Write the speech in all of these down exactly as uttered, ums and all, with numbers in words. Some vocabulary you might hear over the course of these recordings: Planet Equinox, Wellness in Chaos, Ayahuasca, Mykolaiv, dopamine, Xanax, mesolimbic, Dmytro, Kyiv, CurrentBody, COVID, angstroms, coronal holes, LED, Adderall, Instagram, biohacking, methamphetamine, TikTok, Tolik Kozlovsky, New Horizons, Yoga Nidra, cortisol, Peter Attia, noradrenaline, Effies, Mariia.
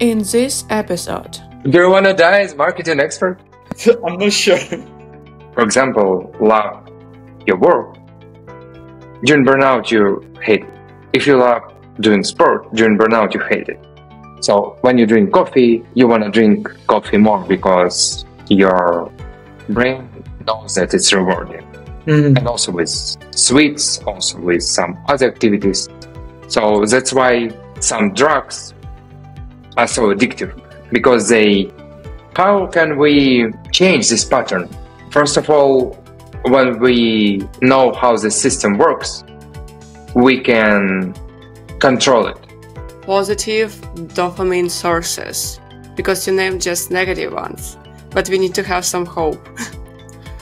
in this episode. Do you want to die as marketing expert? I'm not sure. For example, love your work. During burnout, you hate it. If you love doing sport, during burnout, you hate it. So when you drink coffee, you want to drink coffee more because your brain knows that it's rewarding. Mm-hmm. And also with sweets, also with some other activities. So that's why some drugs are so addictive, because they... How can we change this pattern? First of all, when we know how the system works, we can control it. Positive dopamine sources, because you named just negative ones, but we need to have some hope.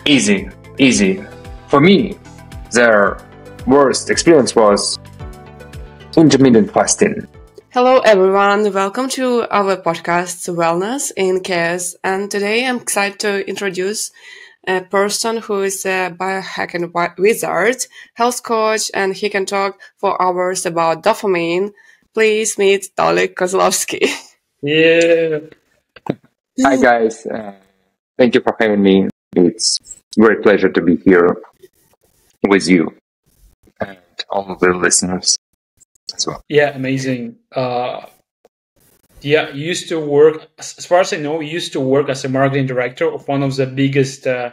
Easy, easy. For me, their worst experience was intermittent fasting. Hello everyone, welcome to our podcast Wellness in Chaos, and today I'm excited to introduce a person who is a biohacking wizard, health coach, and he can talk for hours about dopamine. Please meet Tolik Kozlovsky. Yeah. Hi guys, uh, thank you for having me. It's a great pleasure to be here with you and all the listeners as well. Yeah, amazing. Uh, yeah, you used to work, as far as I know, you used to work as a marketing director of one of the biggest uh,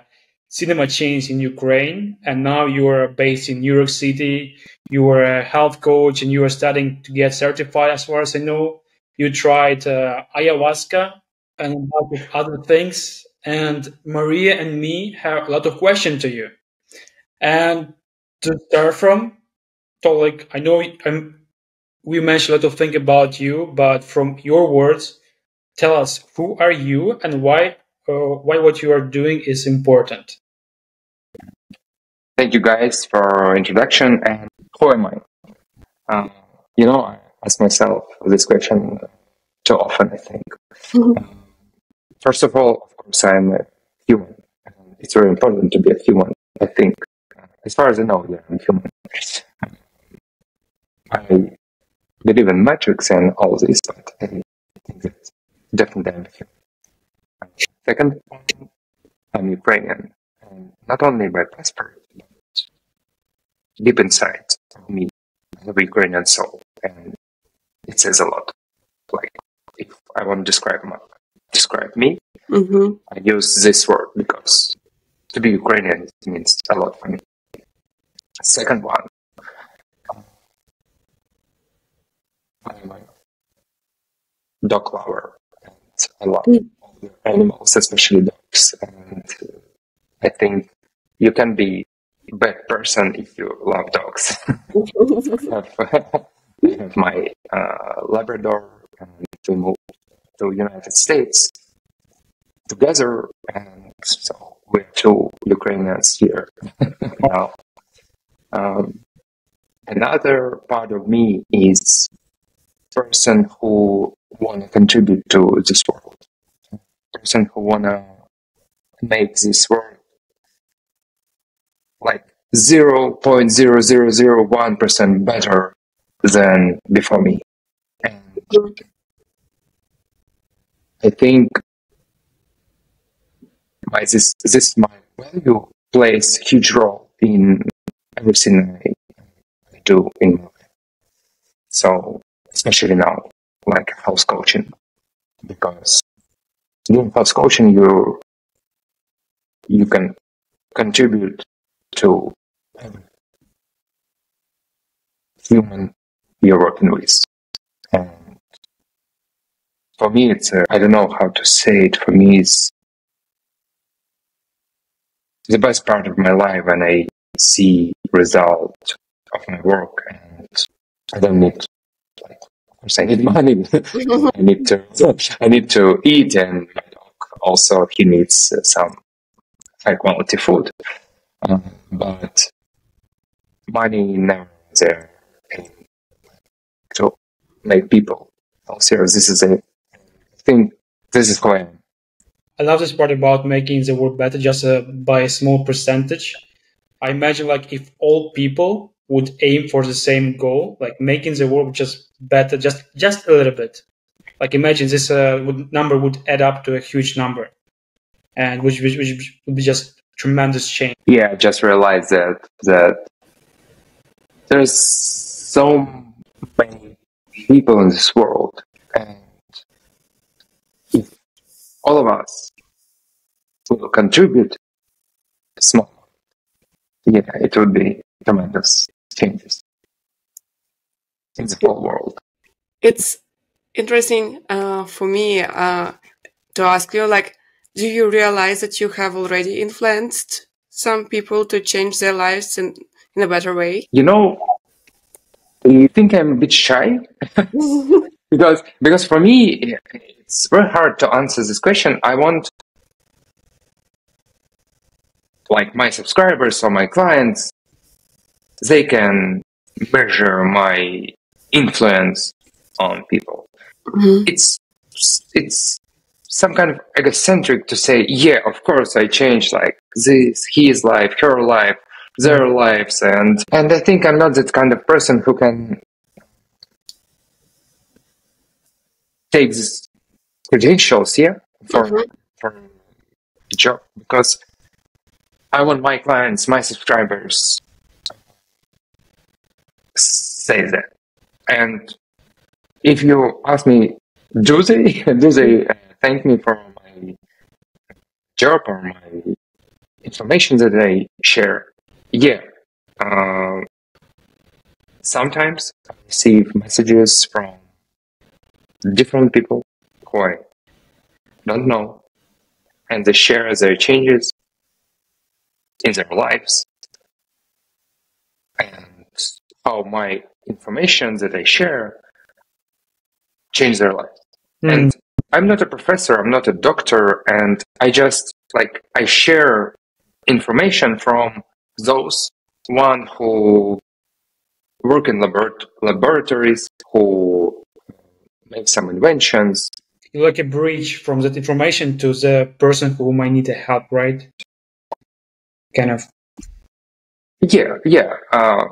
cinema chains in Ukraine, and now you are based in New York City. You are a health coach, and you are studying to get certified, as far as I know. You tried uh, ayahuasca and other things. And Mariia and me have a lot of questions to you. And to start from, Tolik, I know I'm, we mentioned a lot of things about you, but from your words, tell us, who are you and why uh, why what you are doing is important? Thank you guys for introduction. And who am I? Um, you know, I ask myself this question too often, I think. Mm-hmm. First of all, of course, I'm a human. It's very important to be a human, I think. As far as I know, yeah, I'm human. I believe in magics and all this, but I think that definitely I'm human. Second, I'm Ukrainian. And not only by passport, but deep inside of me, I have a Ukrainian soul. And it says a lot. Like, if I want to describe my describe me, mm-hmm. I use this word because to be Ukrainian means a lot for me. Second one, I'm a dog lover, and I love all the animals, especially dogs, and I think you can be a bad person if you love dogs. I have, I have my uh, Labrador, and we moved to the United States together, and so we're two Ukrainians here now. Um, another part of me is person who want to contribute to this world, person who want to make this world like zero point zero zero zero one percent better than before me. And I think my, this, this my value plays a huge role in everything I, I do in my life. So, especially now, like health coaching, because doing health coaching, you you can contribute to every human you're working with. And for me, it's a, I don't know how to say it. For me, it's the best part of my life when I see result of my work, and I don't need, like, of course I need money. I need to, I need to eat, and my dog also, he needs uh, some high quality food. Uh, but money never is there, and to make people healthier. This is a, I think this is who I am. I love this part about making the world better just uh, by a small percentage. I imagine, like, if all people would aim for the same goal, like making the world just better, just just a little bit, like imagine this uh, would, number would add up to a huge number, and which, which, which would be just tremendous change. Yeah, I just realized that that there's so many people in this world, and if all of us will contribute small, yeah, it would be tremendous changes in the whole world. It's interesting uh, for me uh, to ask you, like, do you realize that you have already influenced some people to change their lives in, in a better way? You know, you think I'm a bit shy? because, because for me, it's very hard to answer this question. I want, like, my subscribers or my clients, they can measure my influence on people. Mm-hmm. It's it's some kind of egocentric to say, yeah, of course I changed like this, his life, her life, their lives, and and I think I'm not that kind of person who can take these credentials here for mm-hmm. for the job, because I want my clients, my subscribers, say that. And if you ask me, do they do they thank me for my job or my information that I share? Yeah, uh, sometimes I receive messages from different people who I don't know, and they share their changes in their lives, and how my information that I share change their life. Mm. And I'm not a professor, I'm not a doctor, and I just, like, I share information from those one who work in labor laboratories, who make some inventions. Like a bridge from that information to the person who might need help, right? Kind of. Yeah, yeah, uh,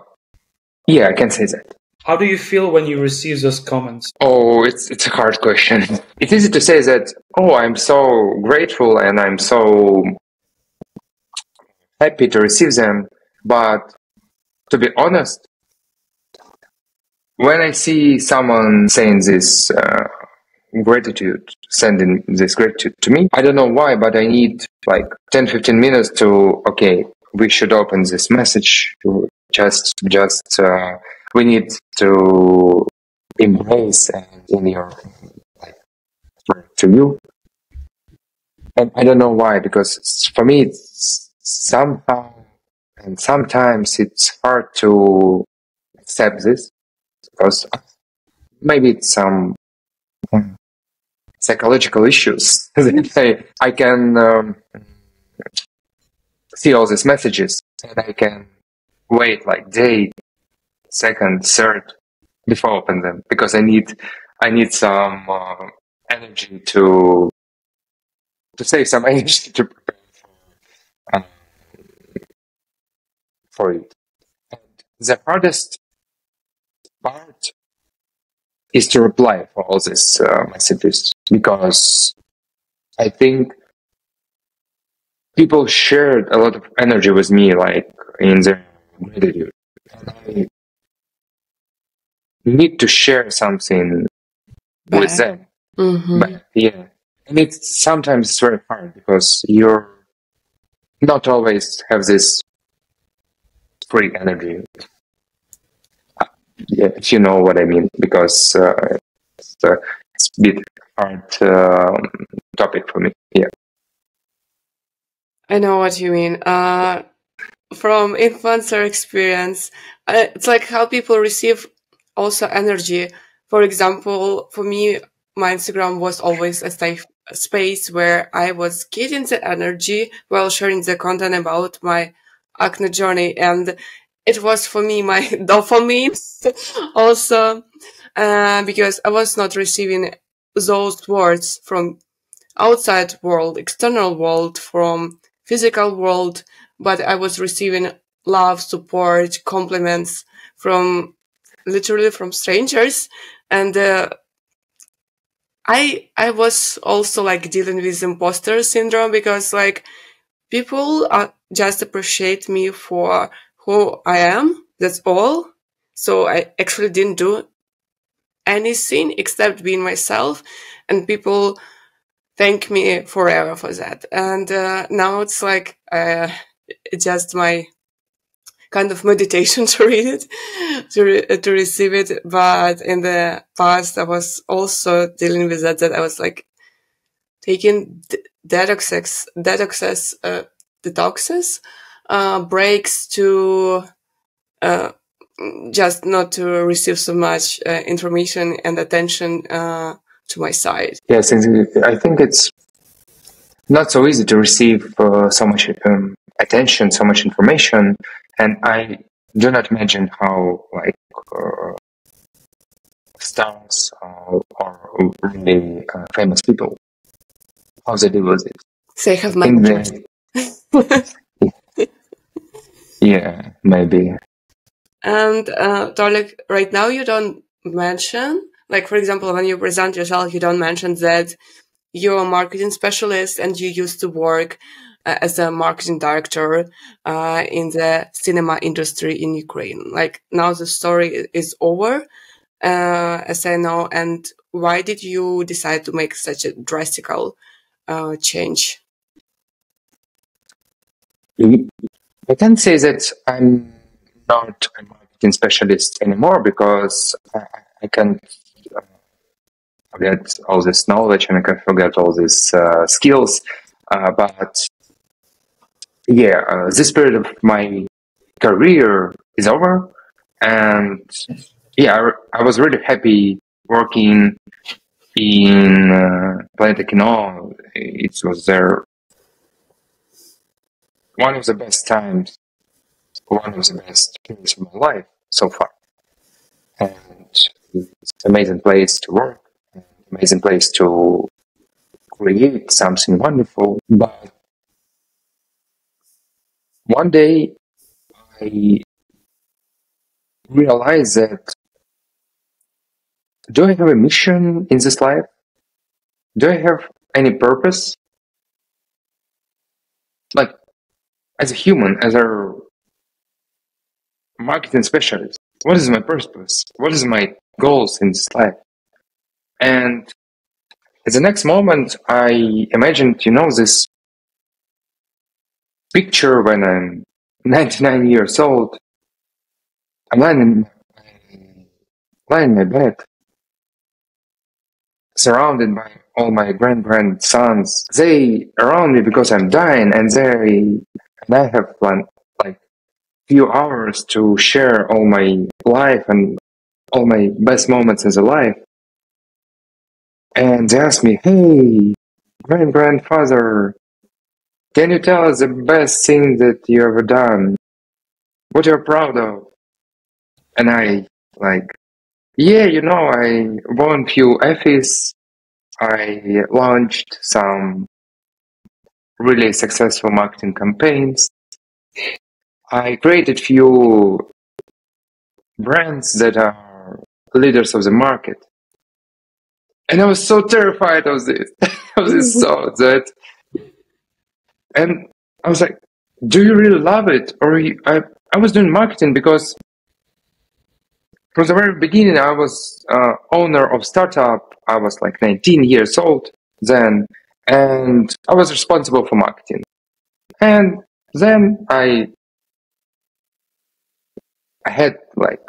yeah, I can say that. How do you feel when you receive those comments? Oh, it's it's a hard question. It's easy to say that, oh, I'm so grateful and I'm so happy to receive them. But to be honest, when I see someone saying this uh, gratitude, sending this gratitude to me, I don't know why, but I need like ten, fifteen minutes to, okay, we should open this message. To just, just... Uh, we need to embrace and in your life to you. And I don't know why, because for me it's somehow, and sometimes it's hard to accept this, because maybe it's some psychological issues that I, I can um, see all these messages and I can wait like day, second, third, before I open them, because I need, I need some uh, energy to, to save some energy to prepare for, uh, for it. And the hardest part is to reply for all these uh, messages, because I think people shared a lot of energy with me, like in their gratitude. Need to share something back with them. Mm-hmm. But, yeah. And it's sometimes it's very hard because you're not always have this free energy. Yeah, if you know what I mean, because uh, it's, uh, it's a bit hard uh, topic for me. Yeah. I know what you mean. Uh, from influencer experience, uh, it's like how people receive also energy. For example, for me, my Instagram was always a safe space where I was getting the energy while sharing the content about my acne journey. And it was for me my dopamine also, uh, because I was not receiving those words from outside world, external world, from physical world, but I was receiving love, support, compliments from literally from strangers, and uh, I I was also like dealing with imposter syndrome, because like people are, just appreciate me for who I am. That's all. So I actually didn't do anything except being myself, and people thank me forever for that. And uh, now it's like uh, just my kind of meditation to read it, to, re to receive it. But in the past, I was also dealing with that, that I was like taking detoxes, detoxes, uh, detoxes, uh, breaks to, uh, just not to receive so much uh, information and attention, uh, to my side. Yes. I think it's not so easy to receive uh, so much um, attention, so much information. And I do not imagine how, like, uh, stars uh, or really uh, famous people, how they deal with it. They have money. They... yeah, maybe. And uh, Tolik, right now you don't mention, like, for example, when you present yourself, you don't mention that you're a marketing specialist and you used to work as a marketing director uh, in the cinema industry in Ukraine. Like, now the story is over, uh, as I know. And why did you decide to make such a drastic uh, change? I can say that I'm not a marketing specialist anymore, because I, I can't forget all this knowledge and I can forget all these uh, skills. Uh, but yeah, uh, this period of my career is over, and yeah, I, I was really happy working in uh, Planet Equinox. It was there one of the best times, one of the best periods of my life so far, and it's an amazing place to work, an amazing place to create something wonderful. But one day, I realized that, do I have a mission in this life? Do I have any purpose? Like, as a human, as a marketing specialist, what is my purpose? What is my goals in this life? And at the next moment, I imagined, you know, this picture when I'm ninety-nine years old. I'm lying in, lying in my bed, surrounded by all my grand-grandsons. They around me because I'm dying, and they and I have like few hours to share all my life and all my best moments in the life. And they ask me, "Hey, grand-grandfather, can you tell us the best thing that you ever done? What you're proud of?" And I like, yeah, you know, I won few Effies. I launched some really successful marketing campaigns. I created few brands that are leaders of the market. And I was so terrified of this, of this thought that. And I was like, do you really love it? Or I, I was doing marketing because from the very beginning, I was uh, owner of startup. I was like nineteen years old then, and I was responsible for marketing. And then I, I had like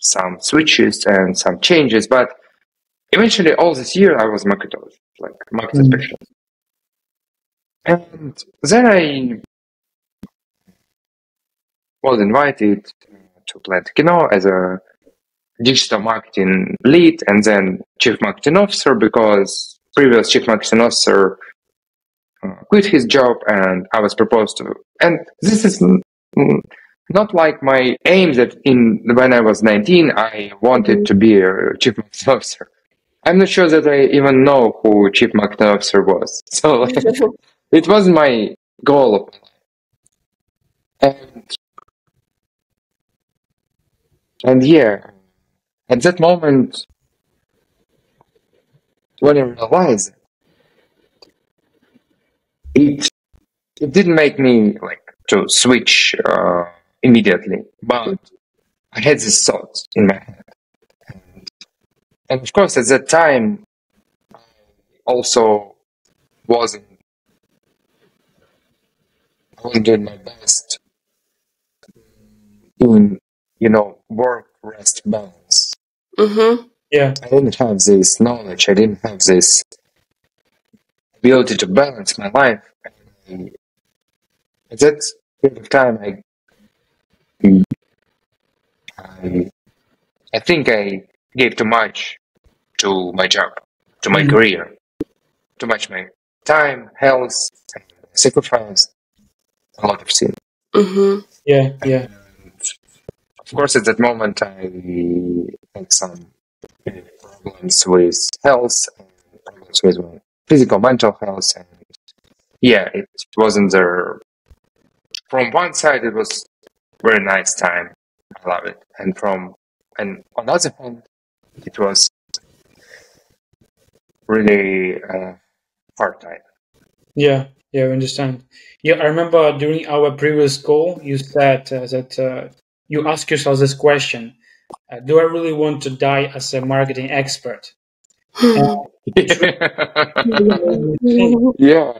some switches and some changes, but eventually all this year I was marketer, like marketing mm-hmm. specialist. And then I was invited to Planet Equinox as a digital marketing lead and then chief marketing officer, because previous chief marketing officer quit his job and I was proposed to. And this is not like my aim that in when I was nineteen, I wanted to be a chief marketing officer. I'm not sure that I even know who chief marketing officer was. So. It was my goal, and and yeah, at that moment, when I realized it, it didn't make me like to switch uh, immediately, but I had this thought in my head. And, and of course, at that time, I also wasn't, I wasn't doing my best in, you know, work-rest balance. Mm-hmm. Yeah. I didn't have this knowledge, I didn't have this ability to balance my life. And at that period of time, I I, I think I gave too much to my job, to my mm-hmm. career, too much my time, health, sacrifice, a lot of sin. Mm-hmm. Yeah, yeah. And of course, at that moment, I had some problems with health, and problems with my physical, mental health, and yeah, it wasn't there. From one side, it was very nice time. I love it. And from, and on the other hand, it was really uh, hard time. Yeah, yeah, I understand. Yeah, I remember during our previous call, you said uh, that uh, you asked yourself this question, uh, do I really want to die as a marketing expert? uh, yeah.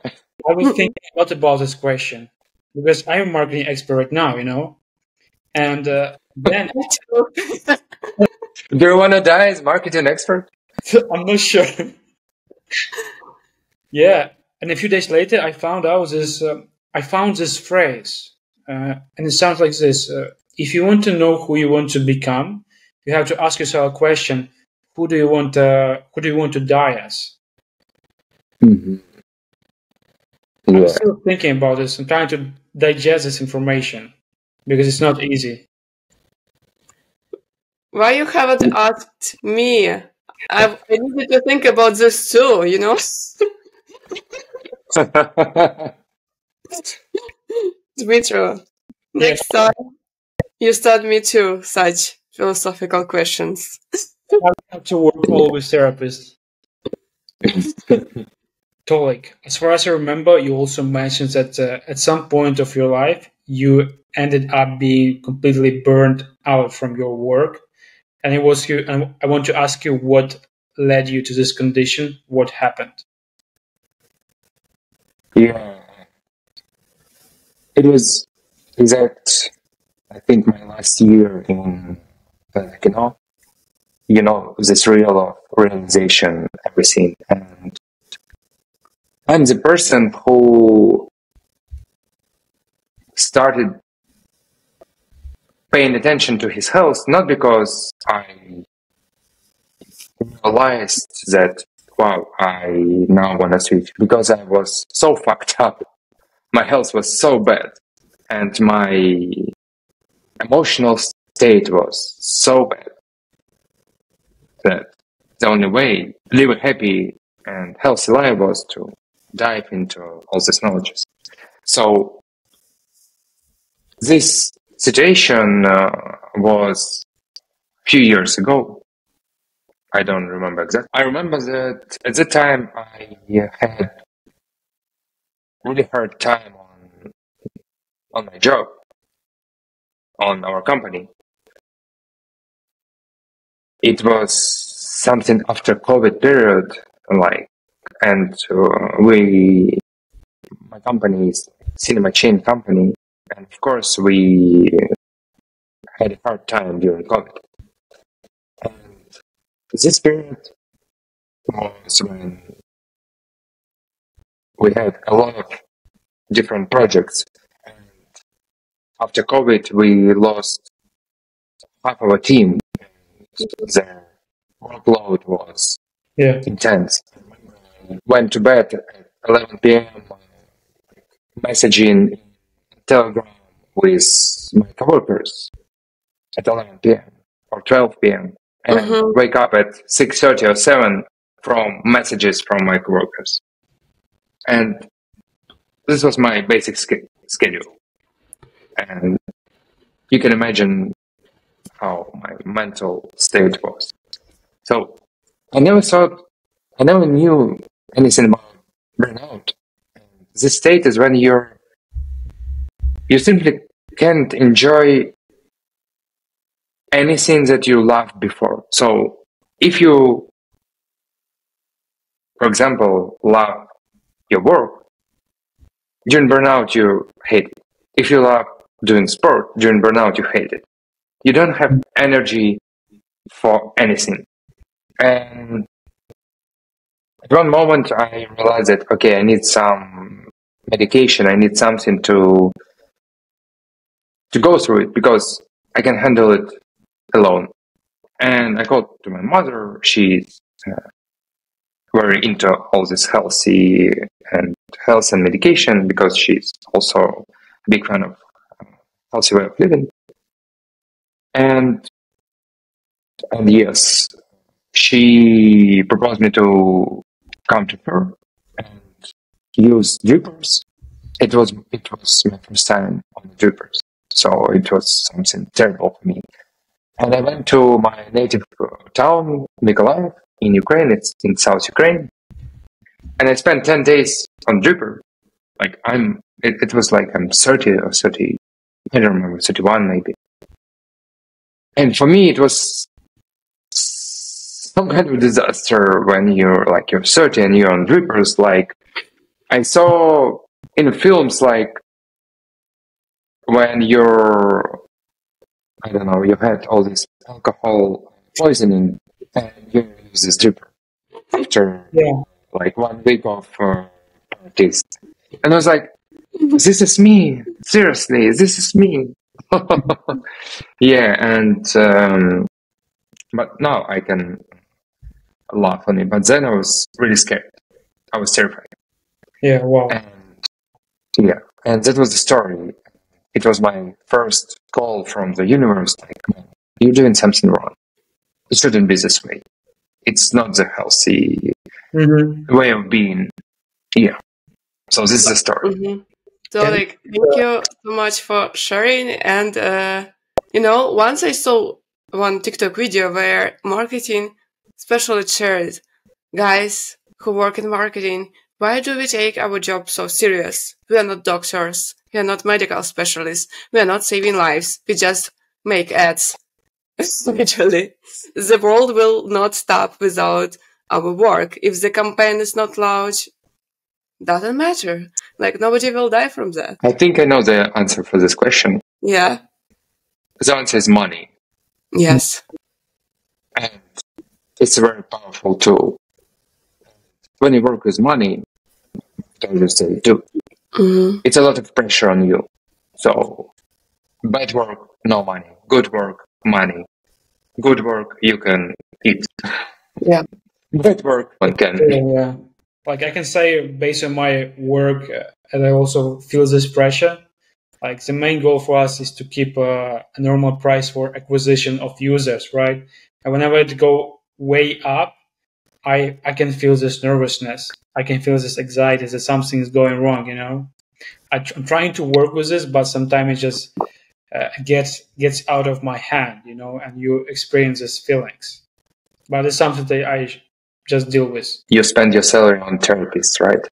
I was thinking a lot about this question because I'm a marketing expert right now, you know? And uh, then do you want to die as marketing expert? I'm not sure. Yeah, and a few days later, I found out this. Uh, I found this phrase, uh, and it sounds like this: uh, if you want to know who you want to become, you have to ask yourself a question: Who do you want? Uh, who do you want to die as? Mm-hmm. Yeah. I'm still thinking about this. I'm trying to digest this information. Because it's not easy. Why you haven't asked me? I, I needed to think about this too, you know? Dmytro, next yes. time you start me too, such philosophical questions. I have to work all with therapists. Tolik, as far as I remember, you also mentioned that uh, at some point of your life, you ended up being completely burned out from your work, and it was you. And I want to ask you, what led you to this condition? What happened? Yeah, it was exact. I think my last year in Planet Equinox. You know, this real of realization, everything, and I'm the person who started paying attention to his health, not because I realized that, wow, I now want to switch, because I was so fucked up. My health was so bad, and my emotional state was so bad that the only way to live a happy and healthy life was to dive into all these knowledges. So this situation uh, was a few years ago. I don't remember exactly. I remember that at the time I had really hard time on on my job, on our company. It was something after COVID period, like, and uh, we, my company is a cinema chain company. And of course, we had a hard time during COVID. And this period was when we had a lot of different projects. And after COVID, we lost half of our team. The workload was yeah. intense. I went to bed at eleven p m messaging Telegram with my coworkers at eleven p m or twelve p m and mm-hmm. I wake up at six thirty or seven from messages from my coworkers. And this was my basic sch- schedule. And you can imagine how my mental state was. So I never thought I never knew anything about burnout. This state is when you're, you simply can't enjoy anything that you loved before. So if you, for example, love your work, during burnout you hate it. If you love doing sport, during burnout you hate it. You don't have energy for anything. And at one moment I realized that, okay, I need some medication, I need something to to go through it, because I can handle it alone. And I called to my mother. She's uh, very into all this healthy and health and medication, because she's also a big fan of healthy way of living. And, and yes, she proposed me to come to her and use drippers. It was, it was my first time on drippers, so it was something terrible for me. And I went to my native town, Mykolaiv, in Ukraine. It's in South Ukraine. And I spent ten days on dripper. Like I'm, it, it was like I'm thirty or thirty, I don't remember, thirty-one maybe. And for me, it was some kind of disaster when you're like, you're thirty and you're on drippers. Like I saw in films, like when you're, I don't know, you had all this alcohol poisoning and you use this dripper after yeah. like one week of uh, parties. And I was like, this is me. Seriously, this is me. Yeah, and um, but now I can laugh on it. But then I was really scared. I was terrified. Yeah, wow. And, yeah, and that was the story. It was my first call from the universe. Like, you're doing something wrong. It shouldn't be this way. It's not the healthy mm-hmm. way of being. Yeah. So this is the story. Mm-hmm. Tolik, thank you so much for sharing. And, uh, you know, once I saw one TikTok video where marketing especially shared, guys who work in marketing, why do we take our job so serious? We are not doctors. We are not medical specialists. We are not saving lives. We just make ads. Literally. The world will not stop without our work. If the campaign is not large, doesn't matter. Like, nobody will die from that. I think I know the answer for this question. Yeah. The answer is money. Yes. And it's a very powerful tool. When you work with money, don't just say do. Mm-hmm. It's a lot of pressure on you. So, bad work, no money. Good work, money. Good work, you can eat. Yeah. Bad work, one can eat. Yeah. Like, I can say, based on my work, and I also feel this pressure, like, the main goal for us is to keep uh, a normal price for acquisition of users, right? And whenever it go way up, I, I can feel this nervousness. I can feel this anxiety that something is going wrong, you know? I tr I'm trying to work with this, but sometimes it just uh, gets, gets out of my hand, you know, and you experience these feelings. But it's something that I... just deal with. You spend your salary on therapists, right?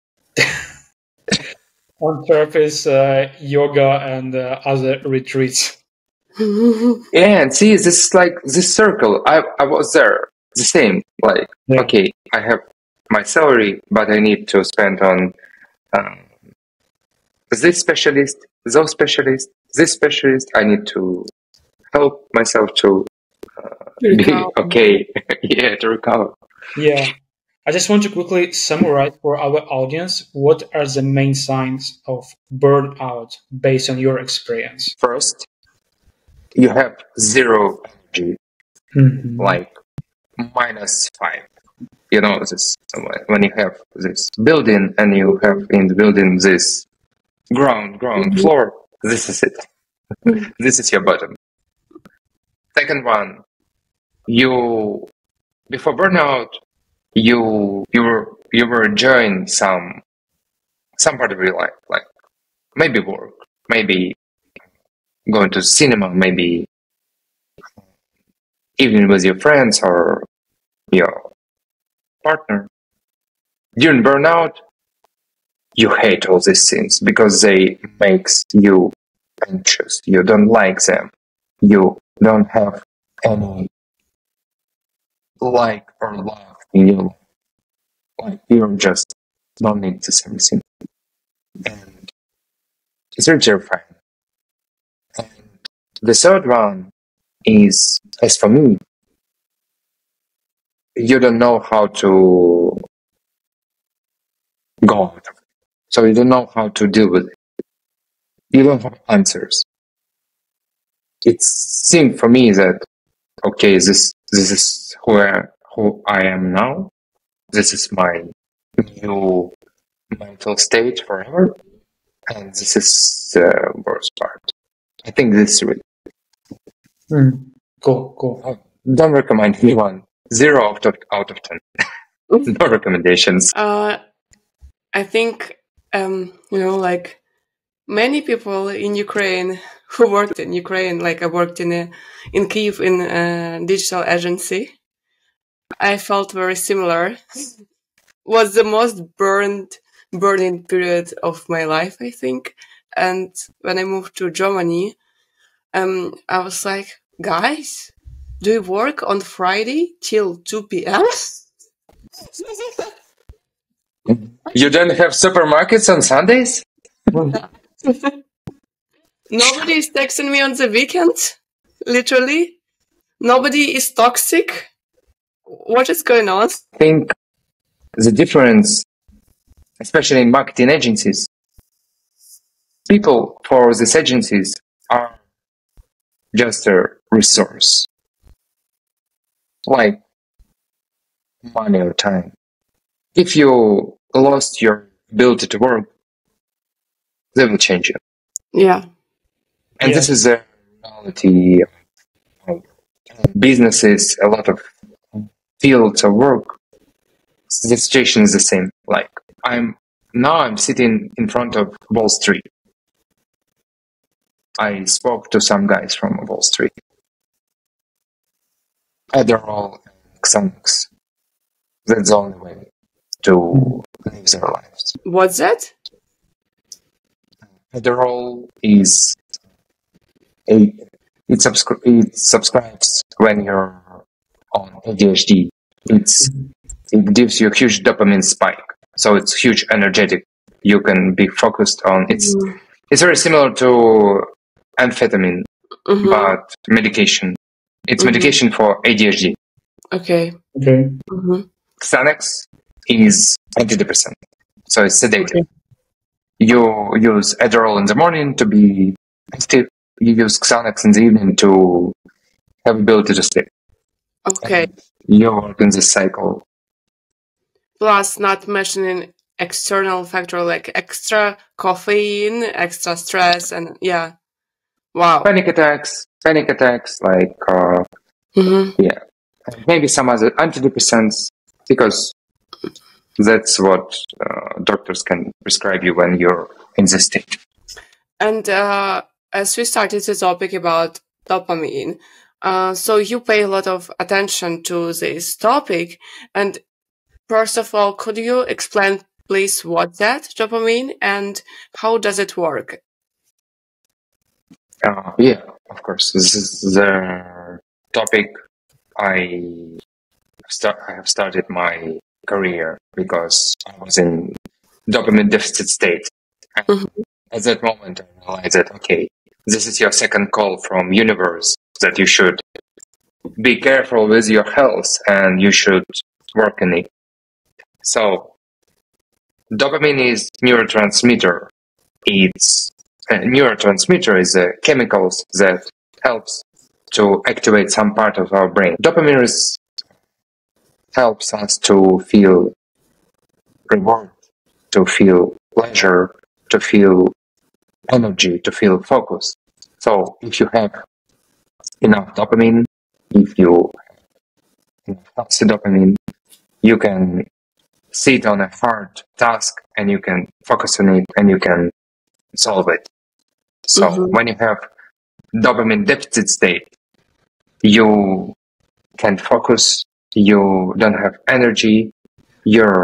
On therapists, uh, yoga, and uh, other retreats. Yeah, and see, this is like this circle. I, I was there, the same. Like, yeah. Okay, I have my salary, but I need to spend on um, this specialist, those specialists, this specialist. I need to help myself to uh, be okay, yeah, to recover. Yeah, I just want to quickly summarize for our audience what are the main signs of burnout based on your experience. First, you have zero energy, mm-hmm. like minus five. You know, this when you have this building and you have in the building this ground, ground mm-hmm. floor, this is it. This is your bottom. Second one, you... Before burnout, you you were you were enjoying some some part of your life, like maybe work, maybe going to cinema, maybe evening with your friends or your partner. during burnout, you hate all these things because they makes you anxious. You don't like them. You don't have any like or love in you. Like you just don't need this everything. And it's very terrifying. And the third one is, as for me, you don't know how to go out of it. So you don't know how to deal with it. You don't have answers. It seemed for me that, okay, this this is who I, who I am now. This is my new mental state forever. And this is the worst part. I think this is really mm. Cool, cool. I don't recommend anyone. Zero out of, out of ten. No recommendations. Uh, I think, um, you know, like many people in Ukraine who worked in Ukraine, like I worked in a, in Kyiv in a digital agency. I felt very similar. Was the most burned, burning period of my life, I think. And when I moved to Germany, um, I was like, guys, do you work on Friday till two P M? You don't have supermarkets on Sundays? Nobody is texting me on the weekend, literally. Nobody is toxic. What is going on? I think the difference, especially in marketing agencies, people for these agencies are just a resource. Like money or time. If you lost your ability to work, they will change you. Yeah. And yeah. This is the reality of businesses, a lot of fields of work. The situation is the same. Like I'm now I'm sitting in front of Wall Street. I spoke to some guys from Wall Street. Adderall and Xanax. That's the only way to live their lives. What's that? Adderall is a it, subscri it subscribes when you're on A D H D. It's it gives you a huge dopamine spike, so it's huge energetic. You can be focused on it's. Mm. It's very similar to amphetamine, mm-hmm. but medication. It's mm-hmm. medication for A D H D. Okay. Okay. Mm-hmm. Xanax is antidepressant, so it's sedative. Okay. You use Adderall in the morning to be active. You use Xanax in the evening to have ability to sleep. Okay. And you work in this cycle. Plus, not mentioning external factor like extra caffeine, extra stress, and yeah. Wow. Panic attacks, panic attacks, like, uh, mm-hmm. yeah, maybe some other antidepressants, because that's what uh, doctors can prescribe you when you're in this state. And uh, as we started the topic about dopamine, uh, so you pay a lot of attention to this topic. And first of all, could you explain, please, what that dopamine and how does it work? Uh, yeah, of course. This is the topic I, start, I have started my career because I was in dopamine deficit state. Mm-hmm. At that moment, I realized that, okay, this is your second call from universe that you should be careful with your health and you should work in it. So, dopamine is neurotransmitter. It's A neurotransmitter is a chemicals that helps to activate some part of our brain. Dopamine is, helps us to feel reward, to feel pleasure, to feel energy, to feel focus. So if you have enough dopamine, if you have healthy dopamine, you can sit on a hard task and you can focus on it and you can solve it. So mm-hmm. when you have dopamine deficit state, you can focus, you don't have energy, your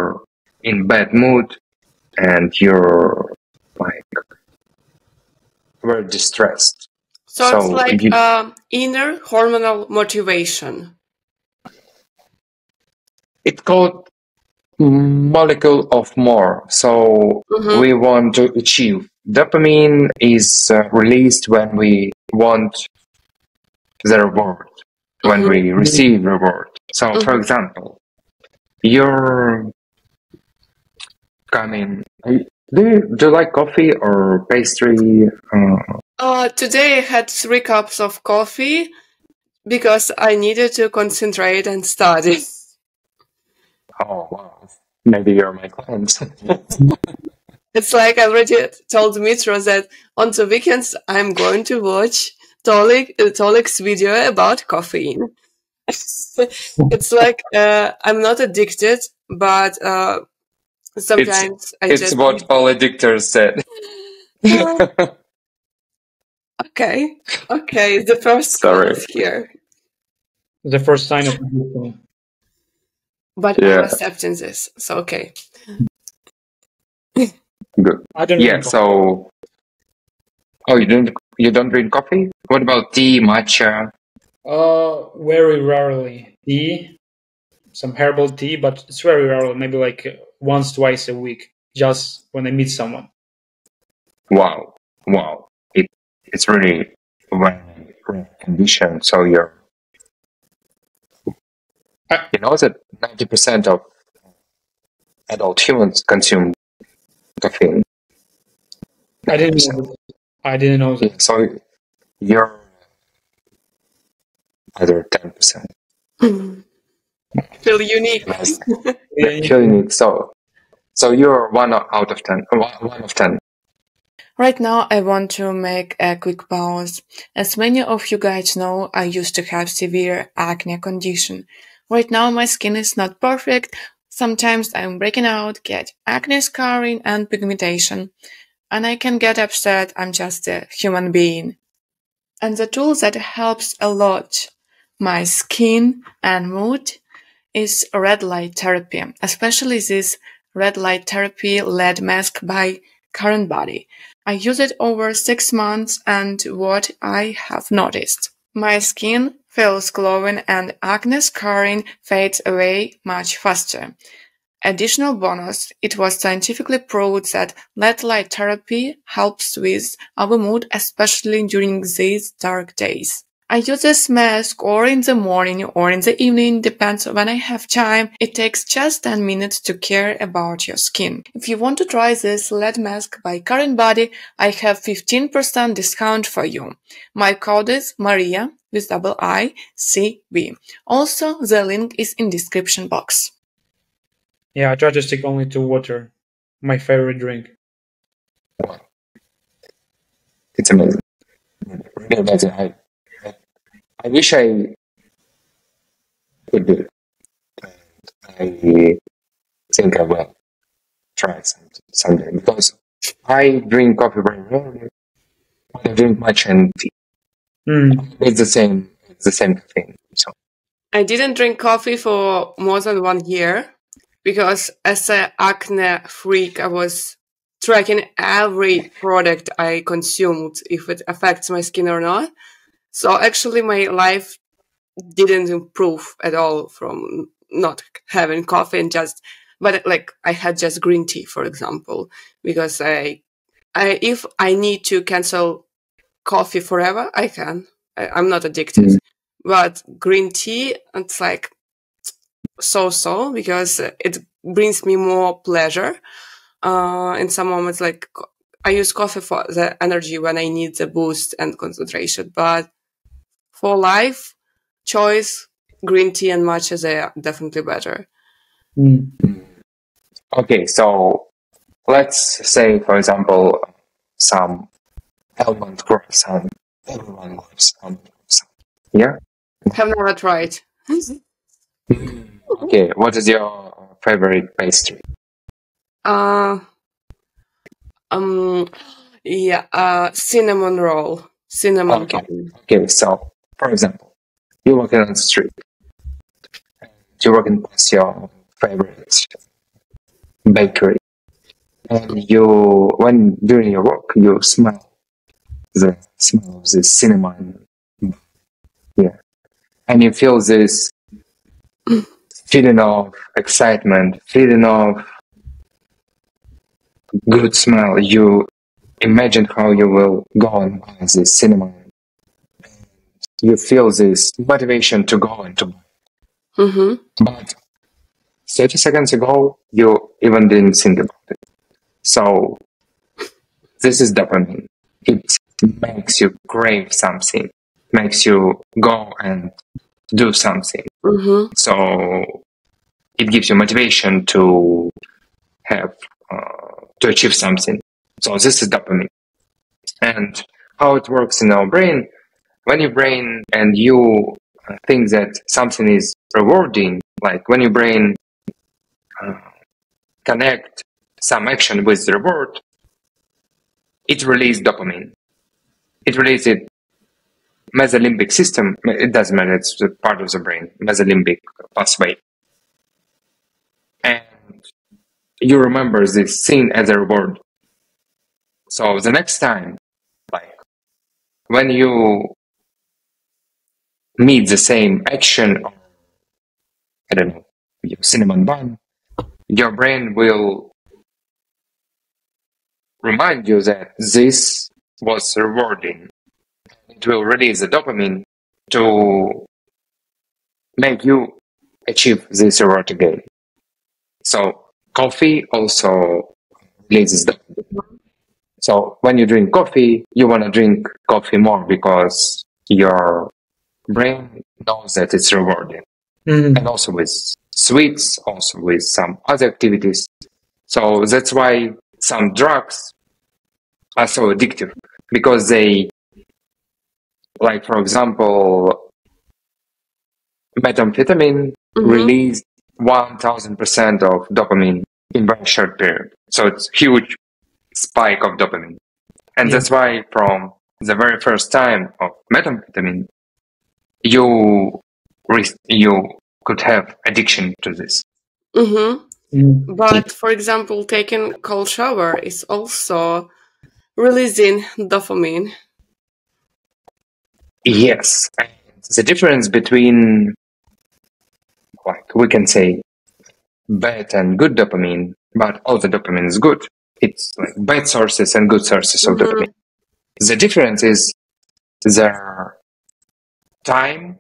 in bad mood and you're like very distressed. So, so it's like you... uh, inner hormonal motivation. It's called molecule of more. So mm-hmm. we want to achieve. Dopamine is uh, released when we want the reward, when mm-hmm. we receive reward. So mm-hmm. for example, you're coming. Do you, do you like coffee or pastry? Uh, uh, today I had three cups of coffee because I needed to concentrate and study. Oh wow! Maybe you're my client. It's like I already told Dmytro that on the weekends I'm going to watch Tolik uh, Tolik's video about caffeine. It's like uh, I'm not addicted, but uh, sometimes it's, I it's just... what all addictors said. uh, okay, okay. The first Sorry. here. The first sign of addiction. But yeah. I'm accepting this, so okay. Good. I don't yeah. So, oh, you don't you don't drink coffee? What about tea, matcha? Uh, very rarely tea, some herbal tea, but it's very rarely. Maybe like once, twice a week, just when I meet someone. Wow, wow! It it's really one condition. So you're. You know that ninety percent of adult humans consume caffeine. I didn't know that. I didn't know that. So you're other ten percent. Mm. Feel unique. Yes. Yeah. Feel unique. So, so you're one out of ten. One of ten. Right now, I want to make a quick pause. As many of you guys know, I used to have severe acne condition. Right now, my skin is not perfect. Sometimes I'm breaking out, get acne scarring and pigmentation. And I can get upset. I'm just a human being. And the tool that helps a lot my skin and mood is red light therapy, especially this red light therapy L E D mask by CurrentBody. I use it over six months and what I have noticed. My skin feels glowing and acne scarring fades away much faster. Additional bonus, it was scientifically proved that L E D light therapy helps with our mood, especially during these dark days. I use this mask or in the morning or in the evening, depends when I have time. It takes just ten minutes to care about your skin. If you want to try this L E D mask by CurrentBody, I have fifteen percent discount for you. My code is Mariia with double I C B. Also, the link is in description box. Yeah, I try to stick only to water, my favorite drink. It's amazing. Really amazing. I I wish I could do it. I think I will try it someday because I drink coffee very rarely. I drink matcha and tea. Mm. It's the same. It's the same thing. So I didn't drink coffee for more than one year because, as an acne freak, I was tracking every product I consumed if it affects my skin or not. So actually my life didn't improve at all from not having coffee and just, but like I had just green tea, for example, because I, I if I need to cancel coffee forever, I can. I, I'm not addicted, mm-hmm. but green tea, it's like so-so because it brings me more pleasure. Uh, in some moments, like I use coffee for the energy when I need the boost and concentration, but for life, choice, green tea and matcha, they are definitely better. Mm. Okay, so let's say, for example, some almond grapes and everyone loves almond grapes. Yeah? Have never tried. Okay, what is your favorite pastry? Uh, um, yeah, uh, cinnamon roll. Cinnamon okay. Cake. Okay, so, for example, you're walking on the street. You're walking past your favorite bakery, and you, when during your walk, you smell the smell of the cinnamon, yeah, and you feel this feeling of excitement, feeling of good smell. You imagine how you will go and buy this cinnamon. You feel this motivation to go and to buy. Mm-hmm. But thirty seconds ago, you even didn't think about it. So this is dopamine. It makes you crave something, makes you go and do something. Mm-hmm. So it gives you motivation to have, uh, to achieve something. So this is dopamine. And how it works in our brain, when your brain and you think that something is rewarding, like when your brain uh, connect some action with the reward, it releases dopamine. It releases mesolimbic system. It doesn't matter, it's the part of the brain, mesolimbic pathway. And you remember this thing as a reward. So the next time, like when you meet the same action, I don't know, your cinnamon bun, your brain will remind you that this was rewarding. It will release the dopamine to make you achieve this reward again. So coffee also releases dopamine. So when you drink coffee, you want to drink coffee more because your brain knows that it's rewarding. Mm. And also with sweets, also with some other activities. So that's why some drugs are so addictive, because they, like for example, methamphetamine, mm-hmm, released one thousand percent of dopamine in a very short period. So it's huge spike of dopamine. And yeah, that's why from the very first time of methamphetamine, you you could have addiction to this. Mm-hmm. Mm. But for example, taking cold shower is also releasing dopamine. Yes. The difference between, like we can say, bad and good dopamine, but all the dopamine is good. It's like bad sources and good sources of, mm-hmm, dopamine. The difference is the time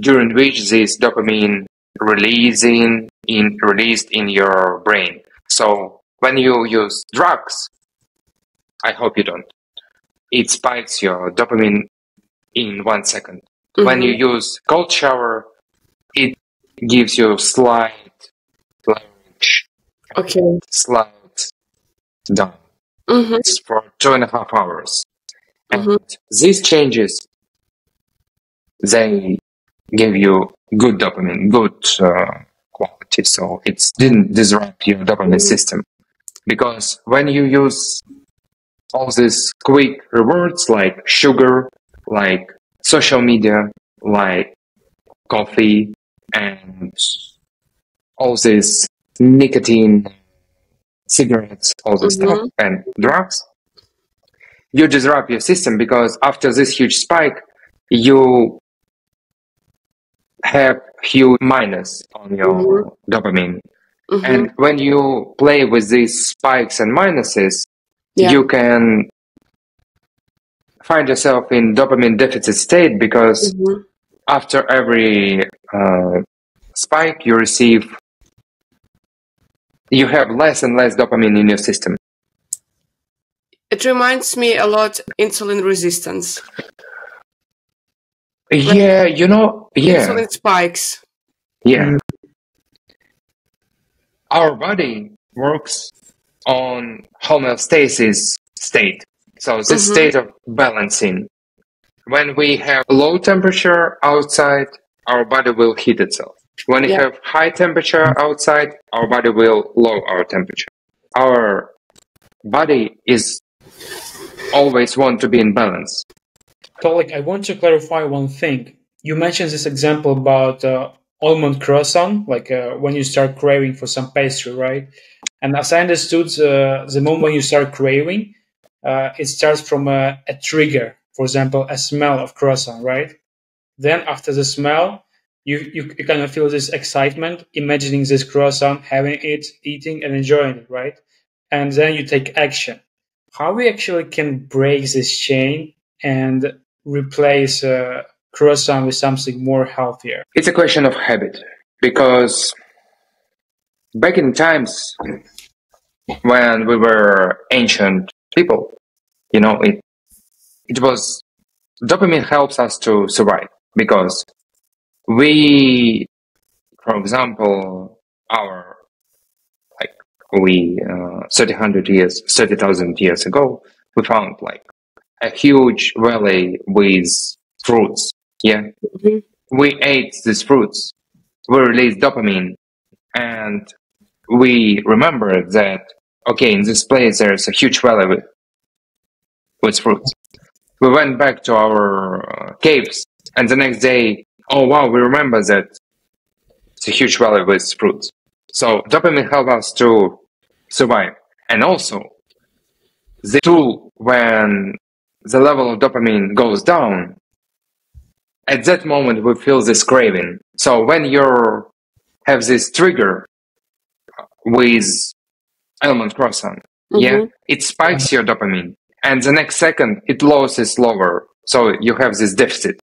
during which this dopamine releasing in released in your brain. So when you use drugs, I hope you don't, it spikes your dopamine in one second. Mm-hmm. When you use cold shower, it gives you slight plunge, okay, slight down. Mm-hmm. It's for two and a half hours. Mm-hmm. And these changes, they give you good dopamine, good uh, quality. So it didn't disrupt your dopamine system. Because when you use all these quick rewards like sugar, like social media, like coffee, and all these nicotine, cigarettes, all this, mm-hmm, stuff, and drugs, you disrupt your system, because after this huge spike, you have huge minus on your, mm-hmm, dopamine. Mm-hmm. And when you play with these spikes and minuses, yeah, you can find yourself in dopamine deficit state, because, mm-hmm, after every uh, spike you receive, you have less and less dopamine in your system. It reminds me a lot of insulin resistance. Yeah, like, you know, yeah. Insulin spikes. Yeah. Our body works on homeostasis state. So this, mm-hmm, state of balancing. When we have low temperature outside, our body will heat itself. When you, yeah, have high temperature outside, our body will lower our temperature. Our body is always want to be in balance. Tolik, I want to clarify one thing. You mentioned this example about uh, almond croissant, like uh, when you start craving for some pastry, right? And as I understood, uh, the moment when you start craving, uh, it starts from a, a trigger, for example, a smell of croissant, right? Then after the smell, you, you, you kind of feel this excitement, imagining this croissant, having it, eating and enjoying it, right? And then you take action. How we actually can break this chain and replace uh, croissant with something more healthier? It's a question of habit, because back in times when we were ancient people, you know, it it was dopamine helps us to survive, because we, for example, our like we uh, thirty hundred years, thirty thousand years ago, we found like a huge valley with fruits. Yeah, mm-hmm. We ate these fruits. We released dopamine, and we remembered that okay, in this place there is a huge valley with, with fruits. We went back to our uh, caves, and the next day, oh wow, we remember that it's a huge valley with fruits. So dopamine helped us to survive, and also the tool when the level of dopamine goes down, at that moment we feel this craving. So when you have this trigger with almond croissant, mm-hmm. yeah, it spikes your dopamine, and the next second it loses lower. So you have this deficit,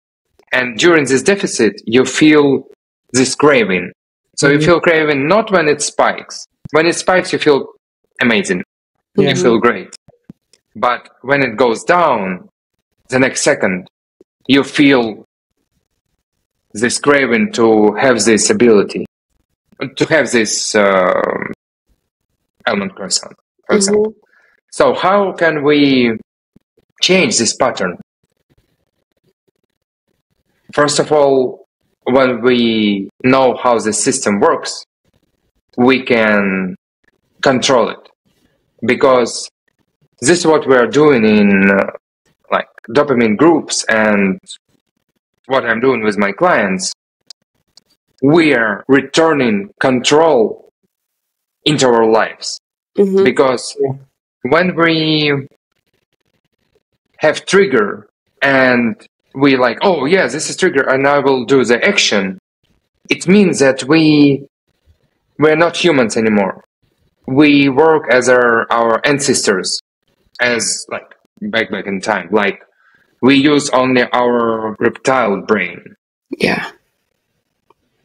and during this deficit you feel this craving. So mm-hmm. you feel craving not when it spikes. When it spikes you feel amazing, mm-hmm. you feel great. But when it goes down, the next second, you feel this craving to have this ability, to have this uh, almond croissant, for mm-hmm. example. So how can we change this pattern? First of all, when we know how the system works, we can control it, because this is what we are doing in uh, like dopamine groups, and what I'm doing with my clients. We are returning control into our lives, mm-hmm. because when we have trigger and we like, oh yeah, this is trigger, and I will do the action. It means that we we're not humans anymore. We work as our, our ancestors. As like back back in time, like we use only our reptile brain. Yeah.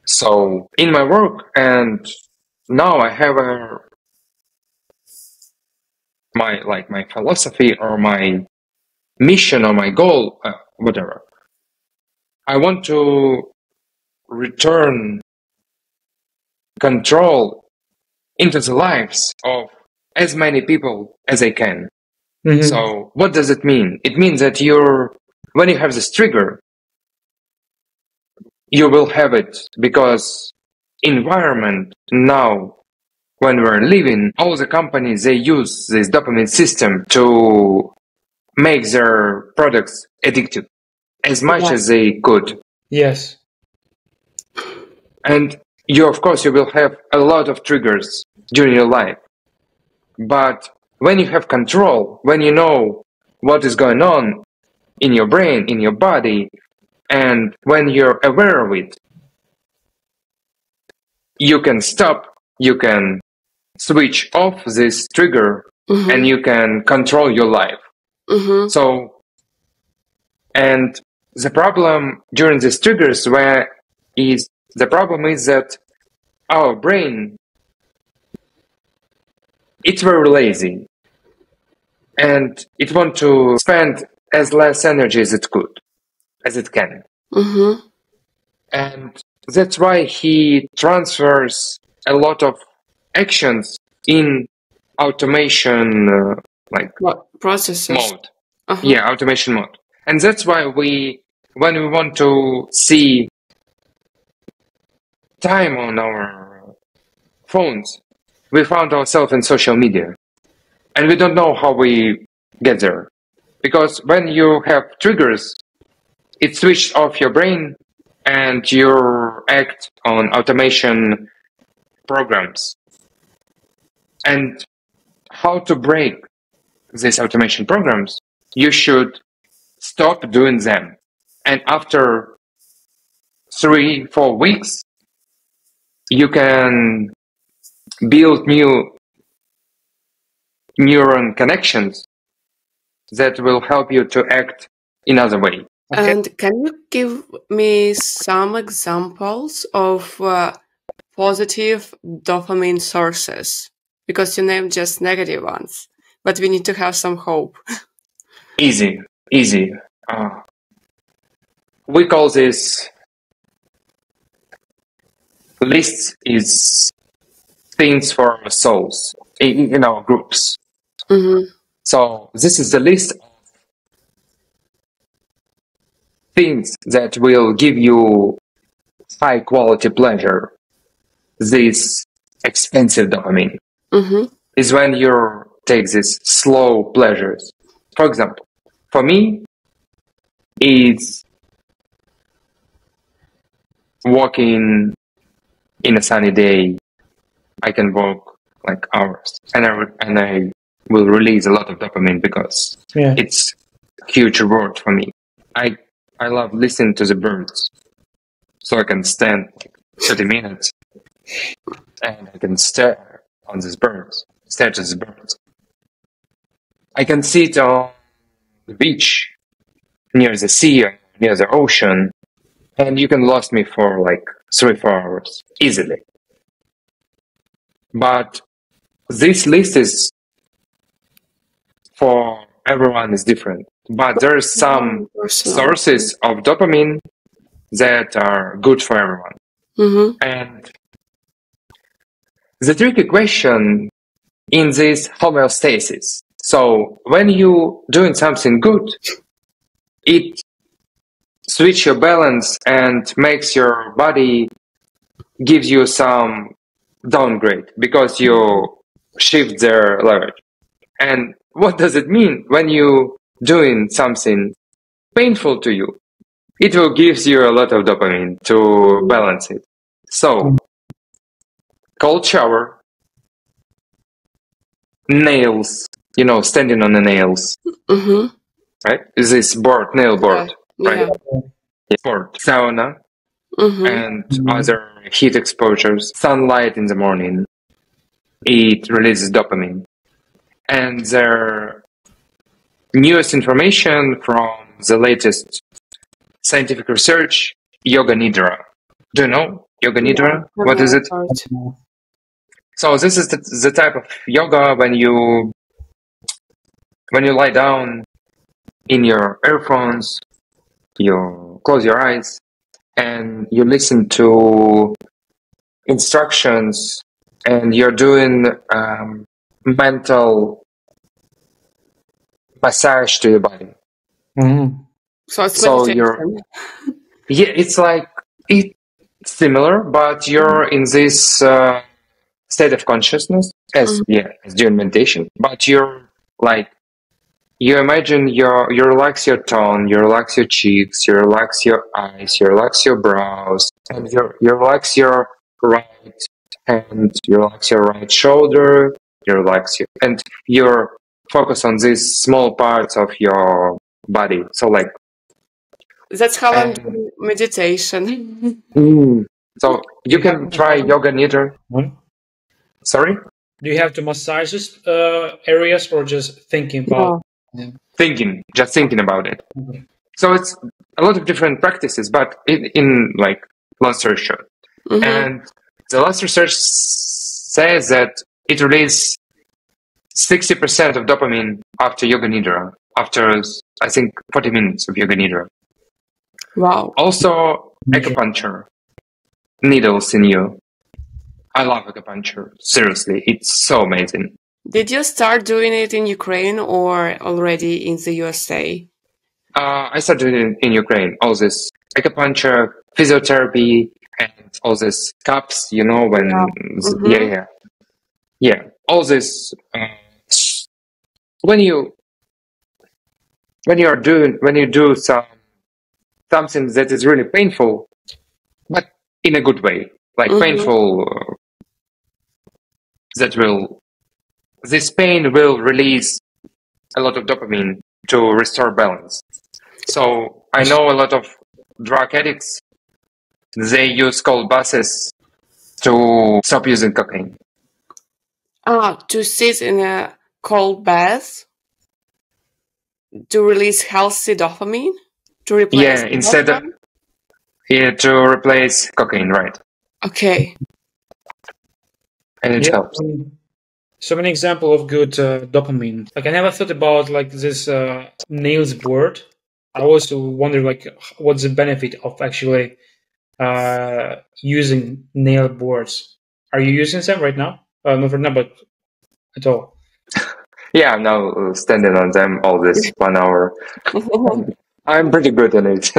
So in my work, and now I have a my like my philosophy or my mission or my goal, uh, whatever. I want to return control into the lives of as many people as I can. Mm-hmm. So what does it mean? It means that you're, when you have this trigger, you will have it, because environment now, when we're living, all the companies, they use this dopamine system to make their products addictive as much yes. as they could. Yes. And you, of course, you will have a lot of triggers during your life, but when you have control, when you know what is going on in your brain, in your body, and when you're aware of it, you can stop, you can switch off this trigger, mm-hmm. and you can control your life. Mm-hmm. So, and the problem during these triggers where is, the problem is that our brain, it's very lazy, and it wants to spend as less energy as it could, as it can. Mm-hmm. And that's why he transfers a lot of actions in automation, uh, like processes mode. Uh-huh. Yeah, automation mode. And that's why we, when we want to see time on our phones, we found ourselves in social media, and we don't know how we get there, because when you have triggers, it switches off your brain, and you act on automation programs. And how to break these automation programs, you should stop doing them. And after three, four weeks, you can build new neuron connections that will help you to act in another way. Okay. And can you give me some examples of uh, positive dopamine sources? Because you named just negative ones, but we need to have some hope. Easy, easy. Uh, we call this lists is things for souls in, in our groups. Mm-hmm. So this is the list of things that will give you high quality pleasure. This expensive dopamine mm-hmm. is when you take these slow pleasures. For example, for me, it's walking in a sunny day. I can walk like hours, and I and I will release a lot of dopamine because yeah. it's a huge reward for me. I. I love listening to the birds, so I can stand thirty minutes and I can stare on these birds, stare to these birds. I can sit on the beach near the sea, near the ocean, and you can last me for like three, four hours easily. But this list is for everyone is different. But there are some sources of dopamine that are good for everyone. Mm-hmm. And the tricky question in this homeostasis. So when you're doing something good, it switches your balance and makes your body, gives you some downgrade because you shift their leverage. And what does it mean when you doing something painful to you? It will give you a lot of dopamine to balance it. So, cold shower, nails, you know, standing on the nails, mm-hmm. right? Is this board, nail board, yeah. right? Yeah. Board, sauna, mm-hmm. and mm-hmm. other heat exposures, sunlight in the morning, it releases dopamine. And there newest information from the latest scientific research, Yoga Nidra. Do you know Yoga Nidra? Yeah, what is it? Heard. So this is the, the type of yoga when you when you lie down in your earphones, you close your eyes, and you listen to instructions, and you're doing um, mental massage to your body. Mm-hmm. So it's so you're, yeah, it's like it's similar, but you're mm-hmm. in this uh, state of consciousness as mm-hmm. yeah, as during meditation. But you're like you imagine your you relax your tongue, you relax your cheeks, you relax your eyes, you relax your brows, and you you relax your right hand, you relax your right shoulder, you relax your and your focus on these small parts of your body. So like that's how I'm doing meditation. Mm. So you can try Yoga Nidra. Hmm? Sorry? Do you have to massage these uh, areas or just thinking about yeah. thinking, just thinking about it. Okay. So it's a lot of different practices, but in, in like last research. Mm-hmm. And the last research says that it releases sixty percent of dopamine after Yoga Nidra, after I think forty minutes of Yoga Nidra. Wow. Also, acupuncture, needles in you. I love acupuncture, seriously, it's so amazing. Did you start doing it in Ukraine or already in the U S A? Uh, I started doing it in Ukraine, all this acupuncture, physiotherapy, and all these cups, you know, when, yeah, mm-hmm. yeah, yeah, yeah, all this. Uh, when you when you are doing when you do some something that is really painful, in a good way, like mm-hmm. painful. Uh, that will, this pain will release a lot of dopamine to restore balance. So I know a lot of drug addicts, they use cold baths to stop using cocaine. Ah, to sit in a cold bath to release healthy dopamine? To replace yeah, instead dopamine? of yeah, to replace cocaine, right? Okay. And it yeah. helps. So an example of good uh, dopamine. Like I never thought about like this uh, nails board. I also wonder like what's the benefit of actually uh, using nail boards. Are you using them right now? Uh, not right now, but at all. Yeah, I'm now standing on them all this one hour. I'm pretty good at it.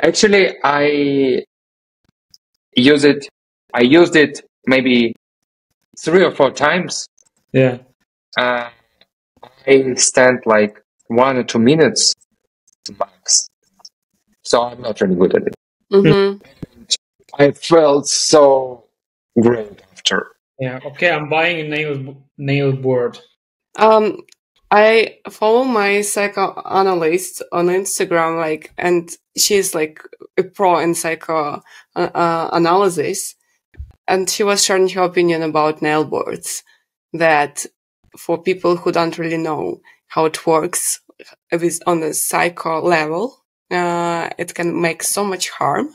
Actually, I use it. I used it maybe three or four times. Yeah. Uh, I stand like one or two minutes max. So I'm not really good at it. Mm-hmm. I felt so great after. Yeah. Okay. I'm buying a nail nail board. Um. I follow my psychoanalyst on Instagram, like, and she's like a pro in psychoanalysis, uh, and she was sharing her opinion about nail boards, that for people who don't really know how it works with, on a psycho level, uh, it can make so much harm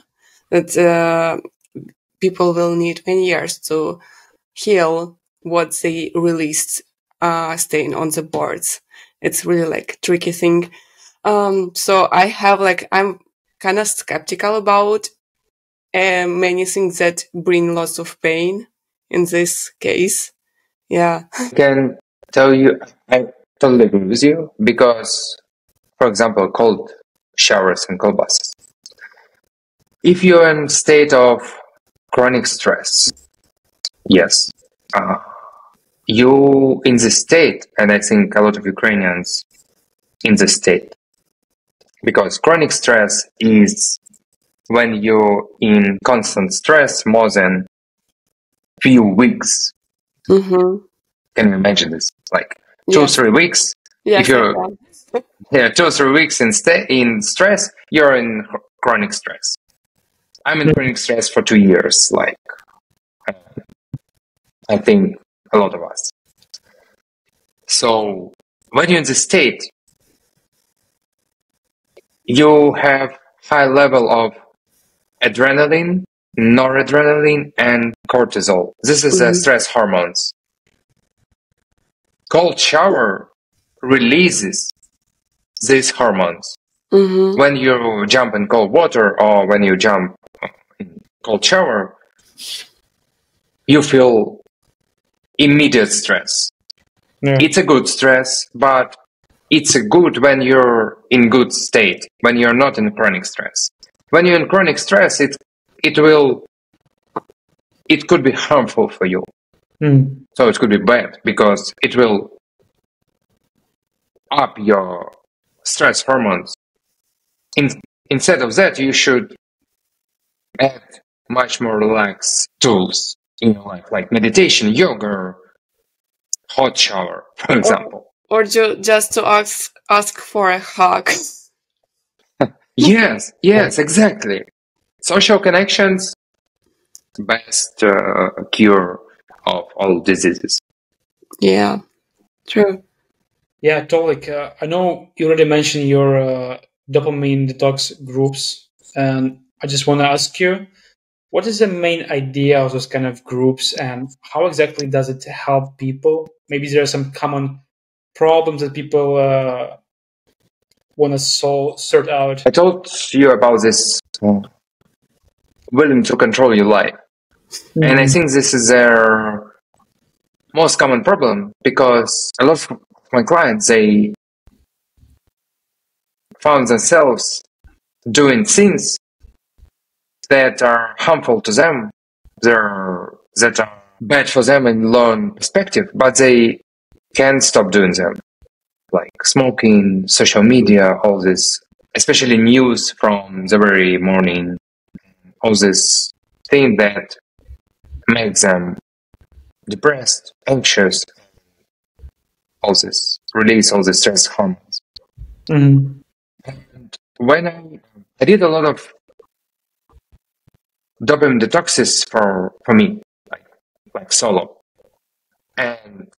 that uh, people will need many years to heal what they released. Uh, staying on the boards. It's really like a tricky thing. Um, so I have like, I'm kind of skeptical about uh, many things that bring lots of pain in this case. Yeah. I can tell you, I totally agree with you because, for example, cold showers and cold baths. If you're in a state of chronic stress, yes. Uh, You in the state, and I think a lot of Ukrainians in the state, because chronic stress is when you're in constant stress more than few weeks. Mm-hmm. Can you imagine this? Like two yeah. or three weeks. Yes, if you're yeah, two or three weeks in sta- in stress, you're in chronic stress. I'm in chronic stress for two years. Like I think. A lot of us. So when you're in the state, you have high level of adrenaline, noradrenaline, and cortisol. This is mm-hmm. the stress hormones. Cold shower releases these hormones. Mm-hmm. When you jump in cold water or when you jump in cold shower, you feel immediate stress. Yeah. It's a good stress, but it's a good when you're in good state, when you're not in chronic stress. When you're in chronic stress, it it will it could be harmful for you. Mm. So it could be bad because it will up your stress hormones. In, instead of that, you should add much more relaxed tools in your life, like meditation, yoga, hot shower, for example. Or, or ju just to ask ask for a hug. Yes, yes, exactly. Social connections, best uh, cure of all diseases. Yeah, true. Yeah, Tolik, uh, I know you already mentioned your uh, dopamine detox groups, and I just want to ask you, what is the main idea of those kind of groups and how exactly does it help people? Maybe there are some common problems that people uh, want to solve, sort out. I told you about this willing to control your life. Mm-hmm. And I think this is their most common problem because a lot of my clients, they found themselves doing things that are harmful to them, they're, that are bad for them in long perspective, but they can stop doing them. Like smoking, social media, all these especially news from the very morning, all this thing that makes them depressed, anxious, all this, release all the stress hormones. Mm-hmm. And when I, I did a lot of dopamine detoxes for, for me, like, like solo. And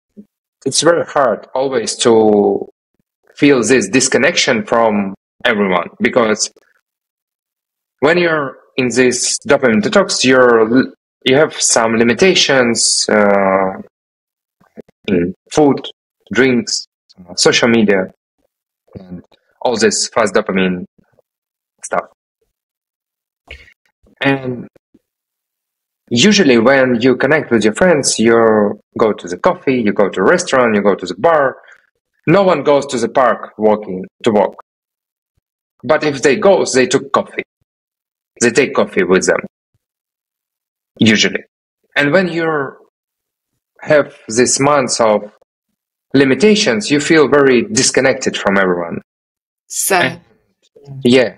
it's very hard always to feel this disconnection from everyone, because when you're in this dopamine detox, you're, you have some limitations uh, in food, drinks, social media, and all this fast dopamine stuff. And usually when you connect with your friends, you go to the coffee, you go to a restaurant, you go to the bar. No one goes to the park walking to walk. But if they go, they took coffee. They take coffee with them, usually. And when you have this month of limitations, you feel very disconnected from everyone. So. And, yeah.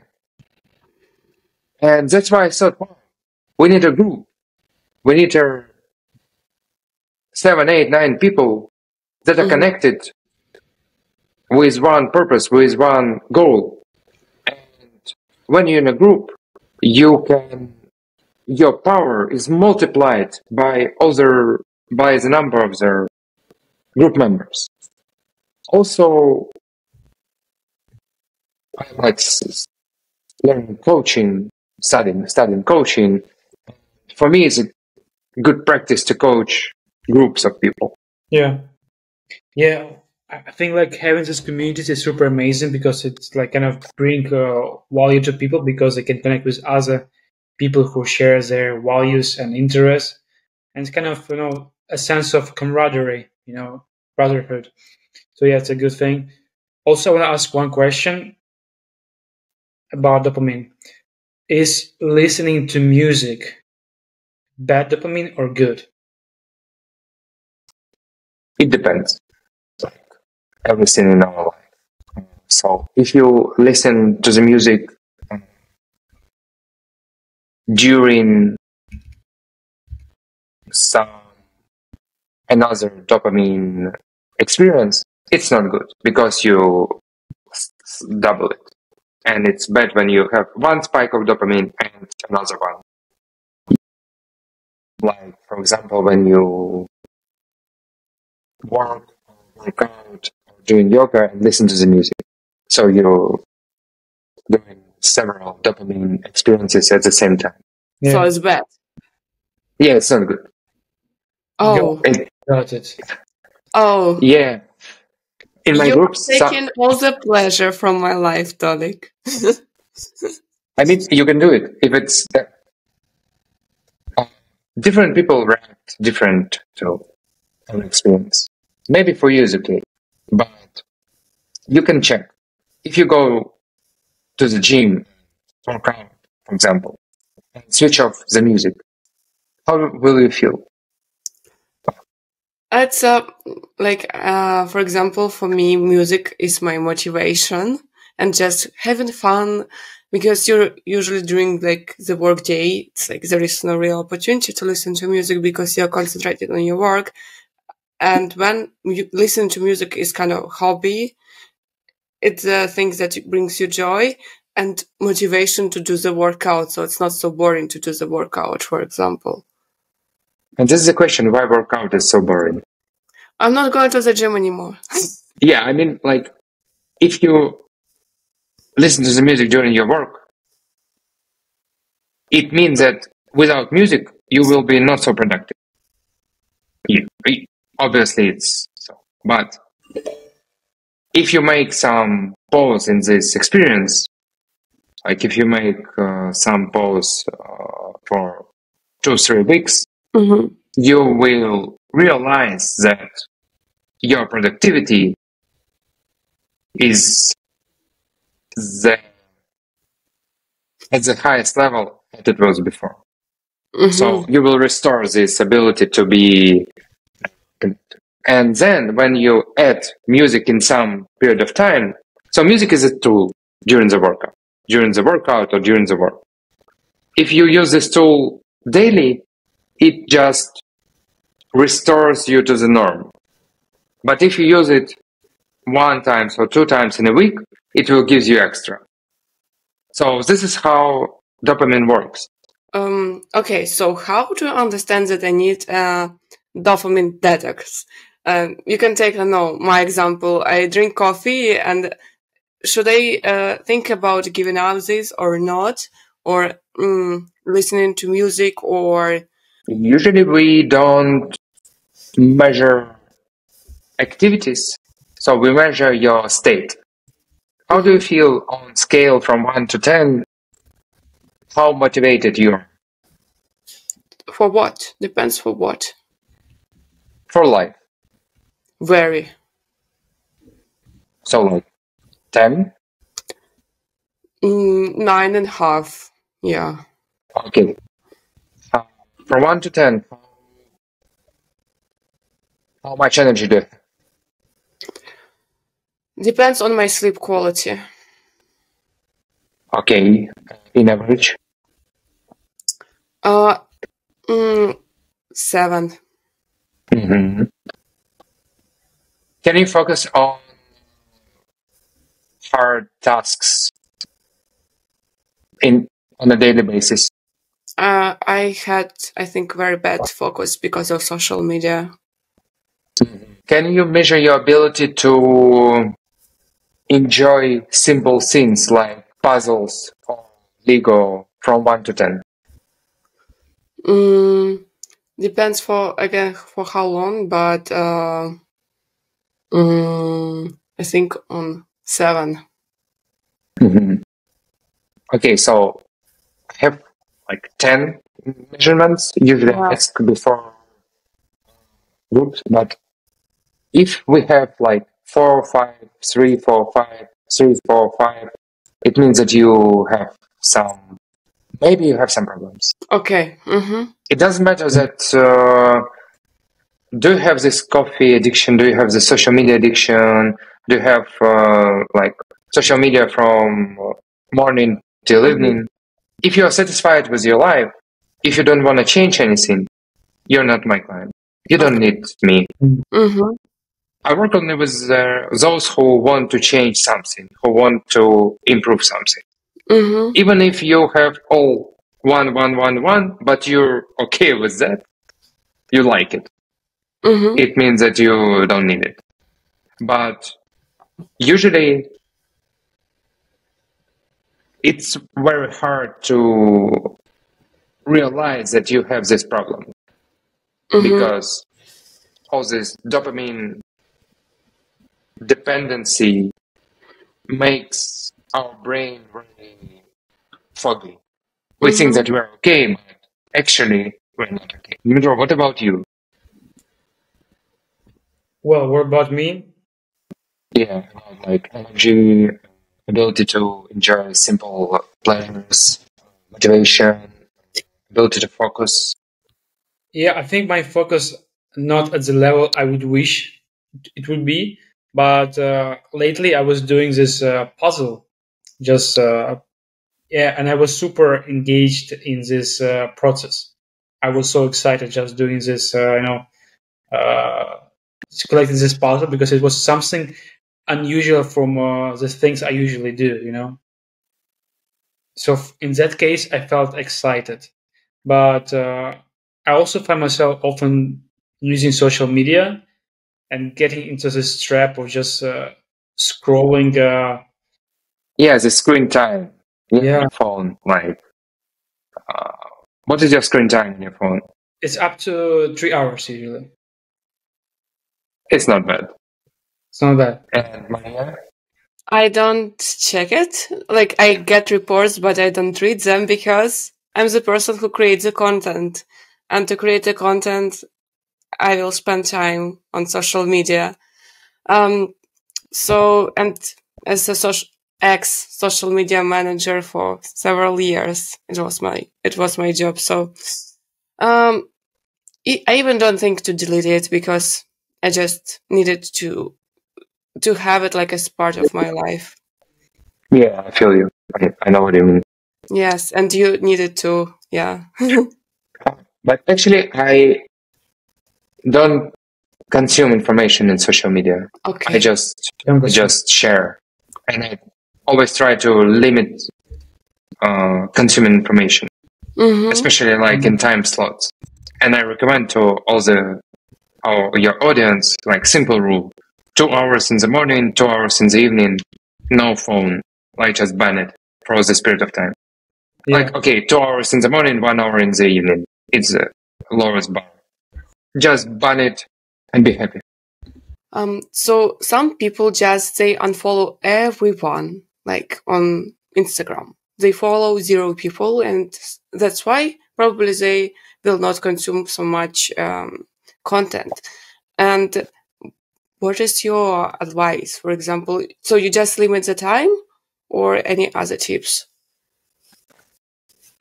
And that's why I thought, wow, we need a group. We need a seven, eight, nine people that are connected with one purpose, with one goal. And when you're in a group, you can, your power is multiplied by other, by the number of the group members. Also, I like learning coaching, studying, studying coaching. For me, it's a good practice to coach groups of people. Yeah. Yeah. I think like having these communities is super amazing, because it's like kind of bring uh, value to people, because they can connect with other people who share their values and interests. And it's kind of, you know, a sense of camaraderie, you know, brotherhood. So yeah, it's a good thing. Also, I want to ask one question about dopamine. Is listening to music bad dopamine or good? It depends. Like everything in our life. So if you listen to the music during some another dopamine experience, it's not good, because you double it. And it's bad when you have one spike of dopamine and another one. Like, for example, when you work, work out, doing yoga and listen to the music. So you're doing several dopamine experiences at the same time. Yeah. So it's bad? Yeah, it's not good. Oh. It, Got it. Oh. Yeah. In my group, taking so all the pleasure from my life, Tolik. I mean, you can do it if it's... Uh, different people react different to an experience. Maybe for you it's okay, but you can check. If you go to the gym, work out, for example, and switch off the music, how will you feel? It's uh, like, uh, for example, for me, music is my motivation, and just having fun. Because you're usually during like the work day, it's like there is no real opportunity to listen to music, because you're concentrated on your work. And when you listen to music is kind of a hobby, it's a thing that brings you joy and motivation to do the workout. So it's not so boring to do the workout, for example. And this is the question, why workout is so boring? I'm not going to the gym anymore. Yeah, I mean, like, if you listen to the music during your work, it means that without music, you will be not so productive. Yeah, obviously, it's so. But if you make some pause in this experience, like if you make uh, some pause uh, for two, three weeks, mm-hmm. you will realize that your productivity is The, at the highest level that it was before. Mm-hmm. So you will restore this ability to be, and then when you add music in some period of time, so music is a tool, during the workout, during the workout or during the work. If you use this tool daily, it just restores you to the norm. But if you use it one time or two times in a week, it will give you extra. So this is how dopamine works. Um, okay, so how to understand that I need a dopamine detox? Um, you can take, I know, my example. I drink coffee, and should I uh, think about giving up this or not? Or um, listening to music or... Usually we don't measure activities. So we measure your state. How do you feel on scale from one to ten? How motivated you are? For what? Depends for what? For life. Very. So like ten? Mm, nine and a half, yeah. Okay. Uh, from one to ten, how much energy do you have? Depends on my sleep quality. Okay, in average? Uh, mm, seven. Mm-hmm. Can you focus on hard tasks in on a daily basis? Uh, I had, I think, very bad focus because of social media. Mm-hmm. Can you measure your ability to enjoy simple things like puzzles or Lego from one to ten? Mm, depends for, again, for how long, but uh, um, I think on seven. Mm-hmm. Okay, so I have like ten measurements. Usually I ask before groups, but if we have like four, five, three, four, five, three, four, five, it means that you have some, maybe you have some problems. Okay. Mm-hmm. It doesn't matter that, uh, do you have this coffee addiction? Do you have the social media addiction? Do you have uh, like social media from morning till mm-hmm. evening? If you are satisfied with your life, if you don't want to change anything, you're not my client. You don't need me. Mm-hmm. I work only with uh, those who want to change something, who want to improve something. Mm-hmm. Even if you have all one, one, one, one, but you're okay with that, you like it. Mm-hmm. It means that you don't need it. But usually it's very hard to realize that you have this problem mm-hmm. because all this dopamine dependency makes our brain really foggy. We mm-hmm. think that we're okay, but actually we're not okay. Dmytro, what about you? Well, what about me? Yeah, about like energy, ability to enjoy simple pleasures, motivation, ability to focus. Yeah, I think my focus not at the level I would wish it would be. But uh, lately I was doing this uh, puzzle, just, uh, yeah, and I was super engaged in this uh, process. I was so excited just doing this, uh, you know, uh, collecting this puzzle because it was something unusual from uh, the things I usually do, you know. So in that case, I felt excited. But uh, I also find myself often using social media and getting into this trap of just uh, scrolling. Uh... Yeah, the screen time. Yeah. yeah. Phone, like, uh, what is your screen time on your phone? It's up to three hours usually. It's not bad. It's not bad. And Mariia? I don't check it. Like, I get reports, but I don't read them because I'm the person who creates the content. And to create the content, I will spend time on social media. Um, so, and as a social, ex social media manager for several years, it was my, it was my job. So, um, I even don't think to delete it because I just needed to, to have it like as part of my life. Yeah, I feel you. I, I know what you mean. Yes, and you needed to, yeah. But actually, I don't consume information in social media. Okay. I just just share, and I always try to limit uh, consuming information, mm-hmm. especially like in time slots. And I recommend to all the our, your audience like simple rule: two hours in the morning, two hours in the evening, no phone. Like just ban it for the spirit of time. Yeah. Like okay, two hours in the morning, one hour in the evening. It's the lowest bar. Just ban it and be happy. Um, so some people just they unfollow everyone, like on Instagram. They follow zero people, and that's why probably they will not consume so much um, content. And what is your advice, for example? So you just limit the time, or any other tips?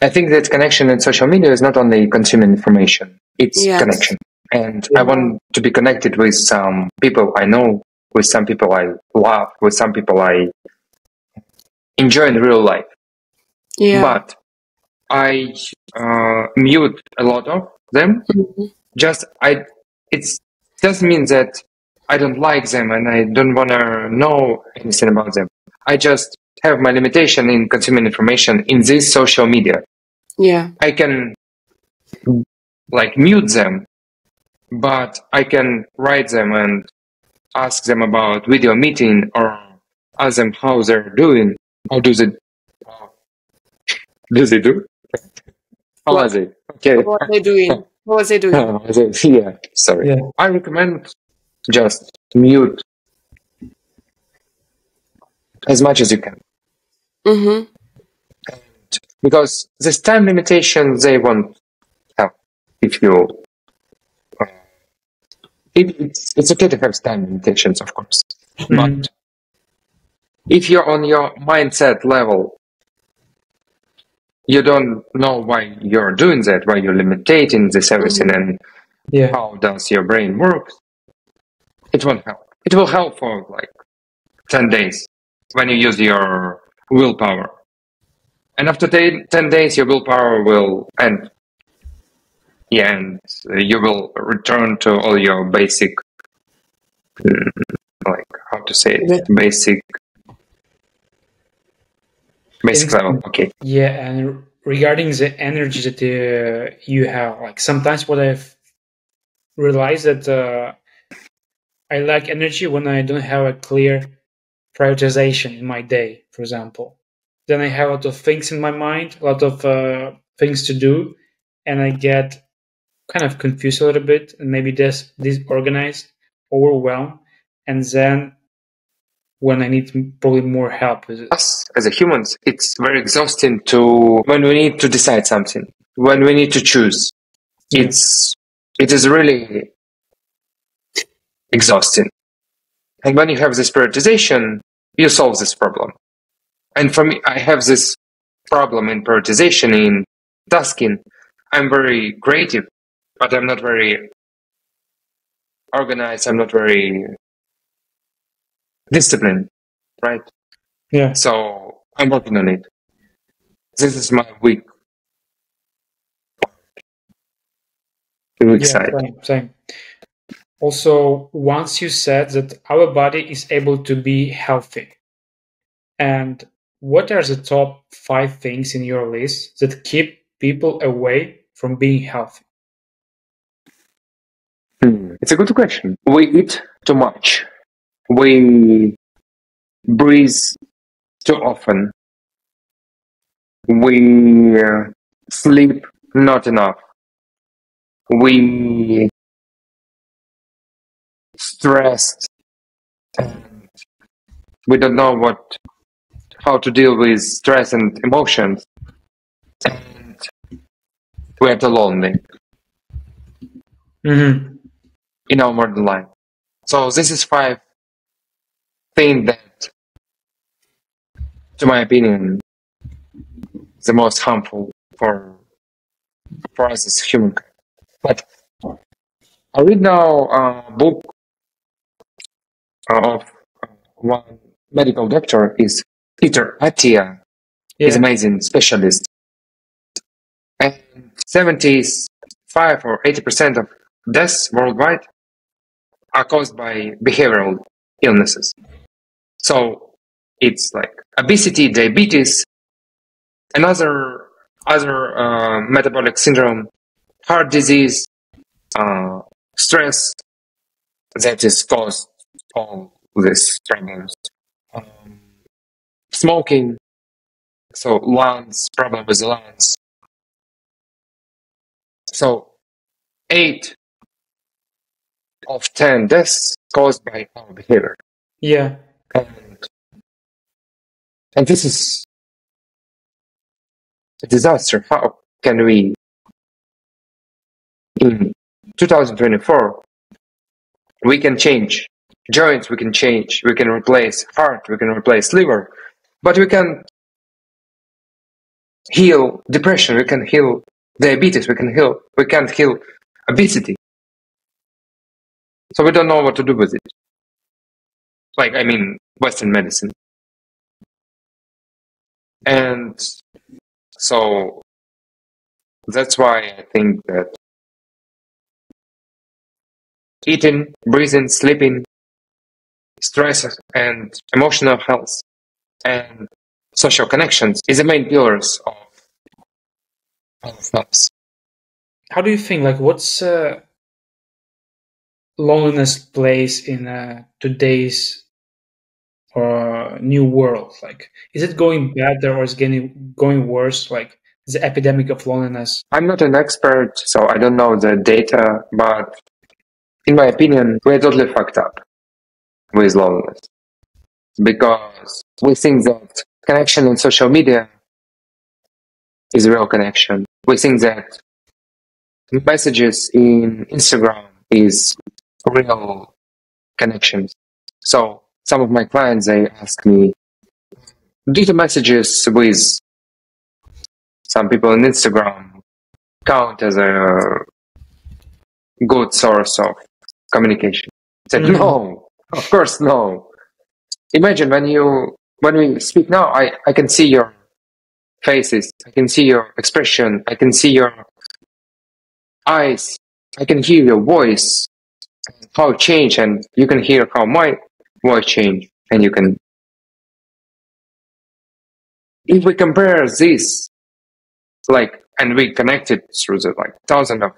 I think that connection in social media is not only consuming information, it's yes. connection. And yeah. I want to be connected with some people I know, with some people I love, with some people I enjoy in real life. Yeah. But I uh, mute a lot of them. Mm-hmm. Just I, it doesn't mean that I don't like them and I don't want to know anything about them. I just have my limitation in consuming information in this social media. Yeah. I can like mute them, but I can write them and ask them about video meeting or ask them how they're doing. How do they do they do? How what, are they? Okay. What are they doing? What are they doing? Oh, they, yeah. Sorry. Yeah. I recommend just mute as much as you can. Mm-hmm. And because this time limitation, they won't help if you... It, it's, it's okay to have time limitations, of course. Mm-hmm. But if you're on your mindset level, you don't know why you're doing that, why you're limiting this everything, mm-hmm. and yeah. how does your brain work, it won't help. It will help for like ten days. When you use your willpower. And after ten days, your willpower will end. Yeah, and you will return to all your basic, like, how to say it, basic, basic level, okay. Yeah, and regarding the energy that uh, you have, like, sometimes what I've realized that uh, I lack energy when I don't have a clear prioritization in my day, for example. Then I have a lot of things in my mind, a lot of uh, things to do, and I get kind of confused a little bit, and maybe dis disorganized, overwhelmed, and then when I need probably more help with it. Us, as a humans, it's very exhausting to when we need to decide something, when we need to choose. Yeah. It's, it is really exhausting. And when you have this prioritization, you solve this problem. And for me, I have this problem in prioritization, in tasking. I'm very creative, but I'm not very organized. I'm not very disciplined, right? Yeah. So I'm working on it. This is my weak, weak yeah, side. Same, same. Also, once you said that our body is able to be healthy, and what are the top five things in your list that keep people away from being healthy? Hmm. It's a good question. We eat too much. We breathe too often. We sleep not enough. We... stressed, and we don't know what how to deal with stress and emotions, and we're too lonely mm-hmm. in our modern life. So this is five things that, to my opinion, the most harmful for for us as humankind. But I read now a book of one medical doctor is Peter Attia. Yeah. He's an amazing specialist. And seventy-five or eighty percent of deaths worldwide are caused by behavioral illnesses. So it's like obesity, diabetes, and other, other uh, metabolic syndrome, heart disease, uh, stress that is caused all these problems. Um, smoking, so lungs, problem with the lungs. So eight of ten deaths caused by our behavior. Yeah. And, and this is a disaster. How can we, in two thousand twenty-four, we can change joints, we can change, we can replace heart, we can replace liver, but we can heal depression, we can heal diabetes, we can heal, we can't heal obesity. So we don't know what to do with it. Like, I mean, Western medicine. And so that's why I think that eating, breathing, sleeping, stress and emotional health and social connections is the main pillars of health. How do you think, like, what's uh, loneliness plays in uh, today's or uh, new world? Like, is it going better or is it getting going worse? Like, the epidemic of loneliness? I'm not an expert, so I don't know the data, but in my opinion, we're totally fucked up with loneliness because we think that connection on social media is a real connection. We think that messages in Instagram is real connections. So some of my clients, they ask me, do the messages with some people on Instagram count as a good source of communication? I said, mm-hmm. No, of course, no. Imagine when you, when we speak now, I, I can see your faces, I can see your expression, I can see your eyes, I can hear your voice, how it changed, and you can hear how my voice changed, and you can... If we compare this, like, and we connected through the, like, thousands of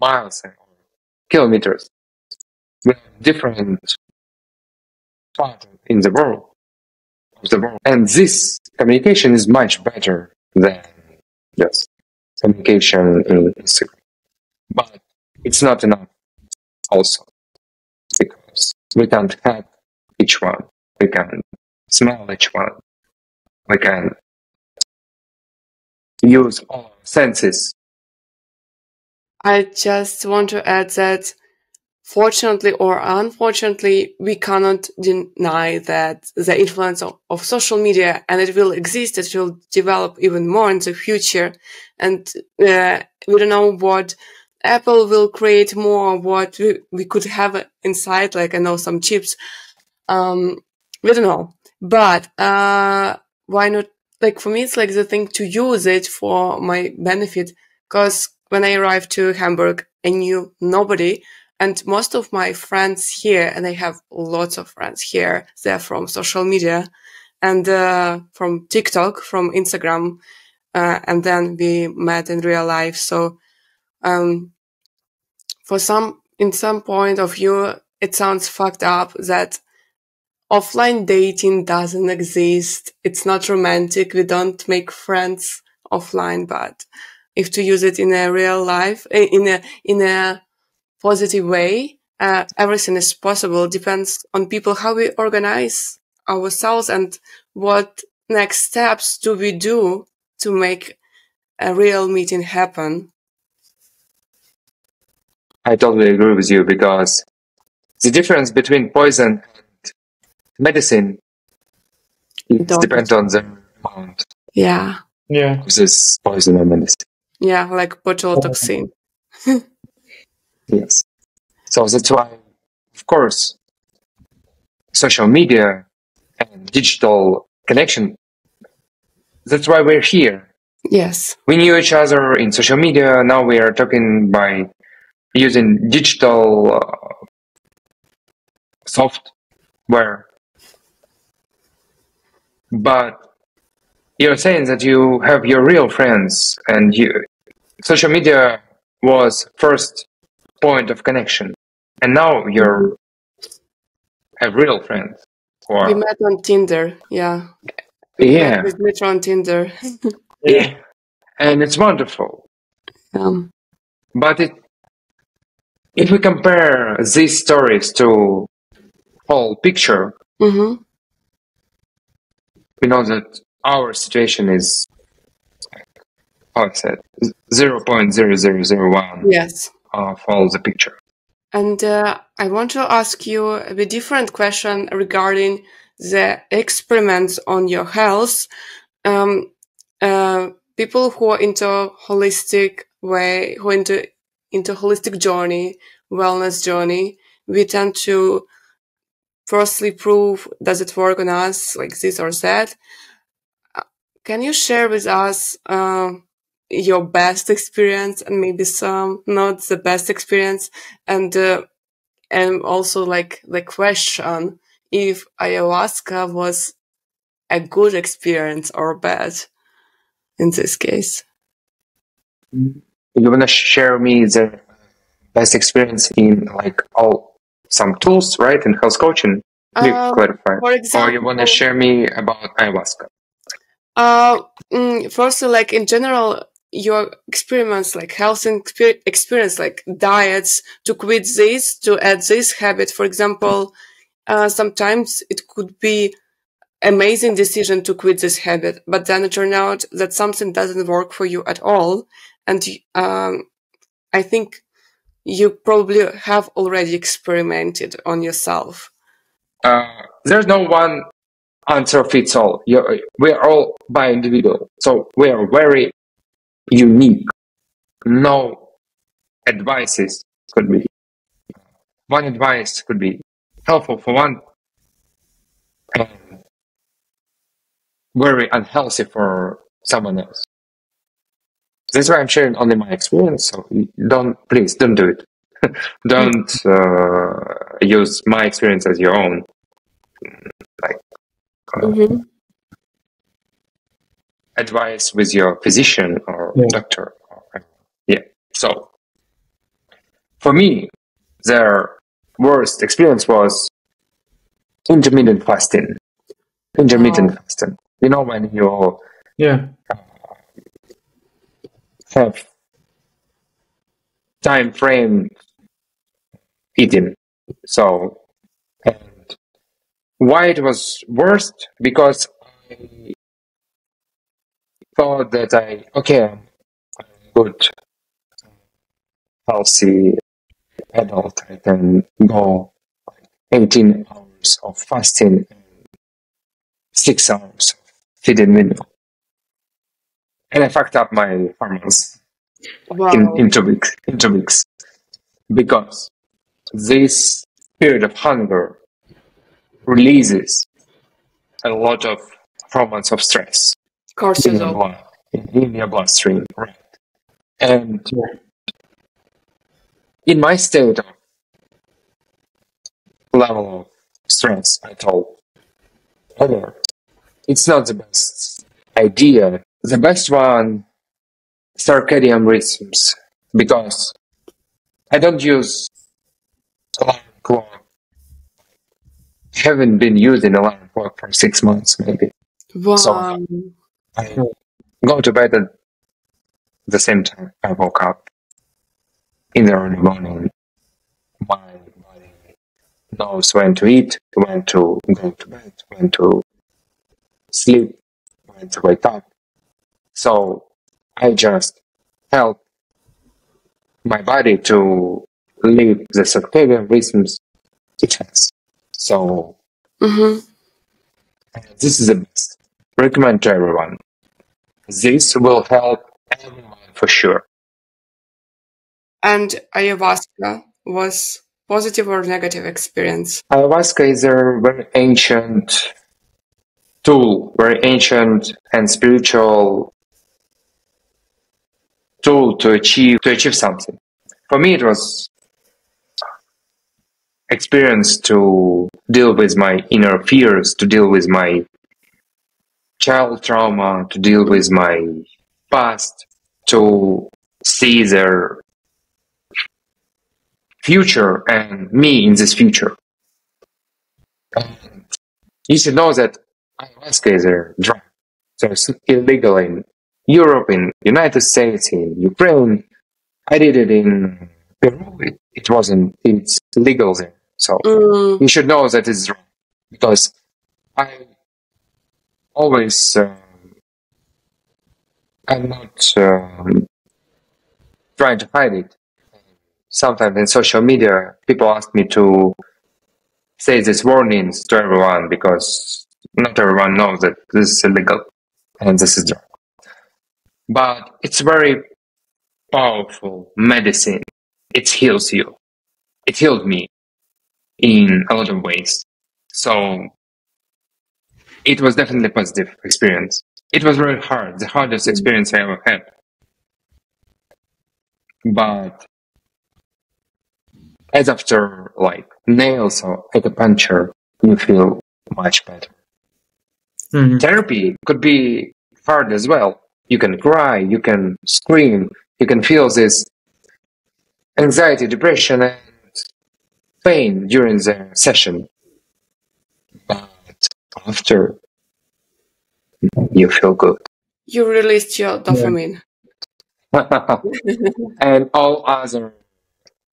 miles and kilometers, with different parts in the world, of the world. And this communication is much better than just communication in Instagram. But it's not enough also, because we can't hack each one, we can smell each one, we can use all our senses. I just want to add that fortunately or unfortunately, we cannot deny that the influence of, of social media, and it will exist, it will develop even more in the future, and uh, we don't know what Apple will create more, what we, we could have inside, like, I know some chips. Um, we don't know. But, uh, why not? Like, for me, it's like the thing to use it for my benefit. Cause when I arrived to Hamburg, I knew nobody. And most of my friends here, and I have lots of friends here, they're from social media and, uh, from TikTok, from Instagram. Uh, and then we met in real life. So, Um, for some, in some point of view, it sounds fucked up that offline dating doesn't exist. It's not romantic. We don't make friends offline, but if to use it in a real life, in a, in a positive way, uh, everything is possible. Depends on people, how we organize ourselves and what next steps do we do to make a real meeting happen. I totally agree with you, because the difference between poison and medicine depends on the amount. Yeah. Yeah. This is poison or medicine. Yeah, like botulinum toxin. Yes. So that's why, of course, social media and digital connection. That's why we're here. Yes. We knew each other in social media. Now we are talking by using digital uh, software. But you're saying that you have your real friends, and you, social media was first point of connection. And now you're have real friends. Or... We met on Tinder, yeah. We yeah. Met with Dmytro on Tinder. Yeah, and it's wonderful. Um, but it, if we compare these stories to whole picture, mm-hmm. we know that our situation is, how it said, zero point zero zero zero one yes. of all the picture. And uh, I want to ask you a different question regarding the experiments on your health. Um, Uh, people who are into holistic way, who are into, into holistic journey, wellness journey, we tend to firstly prove, does it work on us, like this or that? Can you share with us uh, your best experience and maybe some not the best experience, and uh, and also like the question if ayahuasca was a good experience or bad? In this case, you wanna share me the best experience in like all some tools, right? In health coaching, uh, you clarify. For example, or you wanna share me about ayahuasca? Uh, mm, firstly, like in general, your experiments, like health exper experience, like diets to quit this, to add this habit. For example, uh, sometimes it could be amazing decision to quit this habit, but then it turned out that something doesn't work for you at all. And um, I think you probably have already experimented on yourself. Uh, there's no one answer fits all. You're, we're all by individual. So we are very unique. No advices could be. One advice could be helpful for one. Uh, very unhealthy for someone else. That's why I'm sharing only my experience, so don't, please, don't do it. Don't uh, use my experience as your own. Like, uh, mm-hmm. advice with your physician or yeah. doctor. Or, yeah, so for me, their worst experience was intermittent fasting. Intermittent oh. fasting. You know, when you yeah. have time frame eating. So, and why it was worst? Because I thought that I, okay, I'm a good, healthy adult. I can go eighteen hours of fasting, six hours of feeding window. And I fucked up my hormones wow. in, in two weeks. In two weeks. Because this period of hunger releases a lot of hormones of stress. Cortisol. In your, blood, in, in your bloodstream. Right. And in my state of level of stress, I told other. It's not the best idea. The best one, circadian rhythms, because I don't use alarm clock. I haven't been using alarm clock for six months, maybe. Wow. So I go to bed at the same time I woke up in the early morning. My body knows when to eat, when to go to bed, when to sleep, when to wake up. So I just help my body to leave the circadian rhythms it has. So mm-hmm. this is the best. Recommend to everyone. This will help everyone for sure. And ayahuasca was positive or negative experience? Ayahuasca is a very ancient tool, very ancient and spiritual tool to achieve to achieve something. For me, it was experience to deal with my inner fears, to deal with my child trauma, to deal with my past, to see their future and me in this future. And you should know that ayahuasca is a drug. So it's illegal in Europe, in United States, in Ukraine. I did it in Peru. It, it wasn't, it's legal there. So mm. you should know that it's wrong. Because I always, uh, I'm not uh, trying to hide it. Sometimes in social media, people ask me to say these warnings to everyone because not everyone knows that this is illegal and this is drug. But it's very powerful medicine. It heals you. It healed me in a lot of ways. So it was definitely a positive experience. It was very hard, the hardest experience I ever had. But as after like nails or acupuncture, you feel much better. Mm-hmm. Therapy could be hard as well. You can cry, you can scream, you can feel this anxiety, depression, and pain during the session. But after, you feel good. You released your dopamine. Yeah. And all other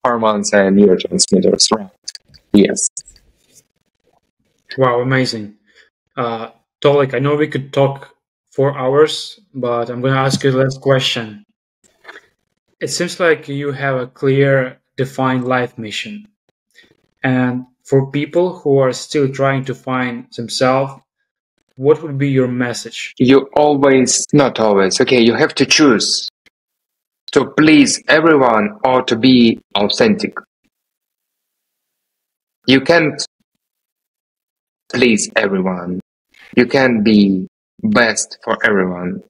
hormones and neurotransmitters, right? Yes. Wow, amazing. Uh, Tolik, I know we could talk four hours, but I'm going to ask you the last question. It seems like you have a clear, defined life mission. And for people who are still trying to find themselves, what would be your message? You always, not always, okay, you have to choose to please everyone or to be authentic. You can't please everyone. You can't be best for everyone.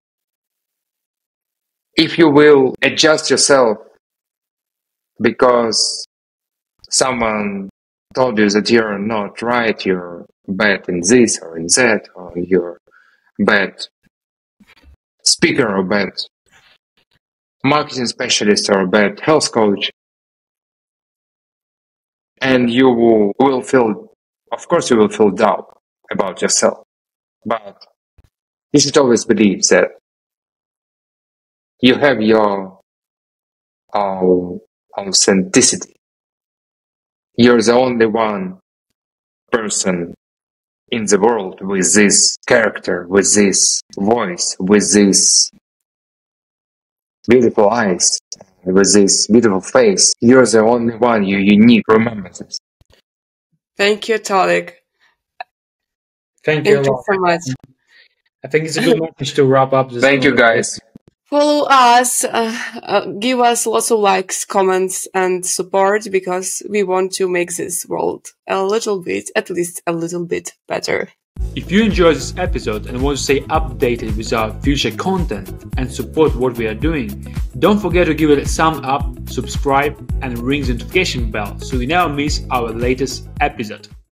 If you will adjust yourself because someone told you that you're not right, you're bad in this or in that, or you're bad speaker or bad marketing specialist or bad health coach, and you will, will feel, of course you will feel doubt about yourself, but you should always believe that you have your um, authenticity. You're the only one person in the world with this character, with this voice, with this beautiful eyes, with this beautiful face. You're the only one, you're unique. Remember this. Thank you, Tolik. Thank, Thank you, you so much. I think it's a good message to wrap up this. Thank you, guys. Follow us, uh, uh, give us lots of likes, comments, and support, because we want to make this world a little bit, at least a little bit better. If you enjoyed this episode and want to stay updated with our future content and support what we are doing, don't forget to give it a thumb up, subscribe, and ring the notification bell so you never miss our latest episode.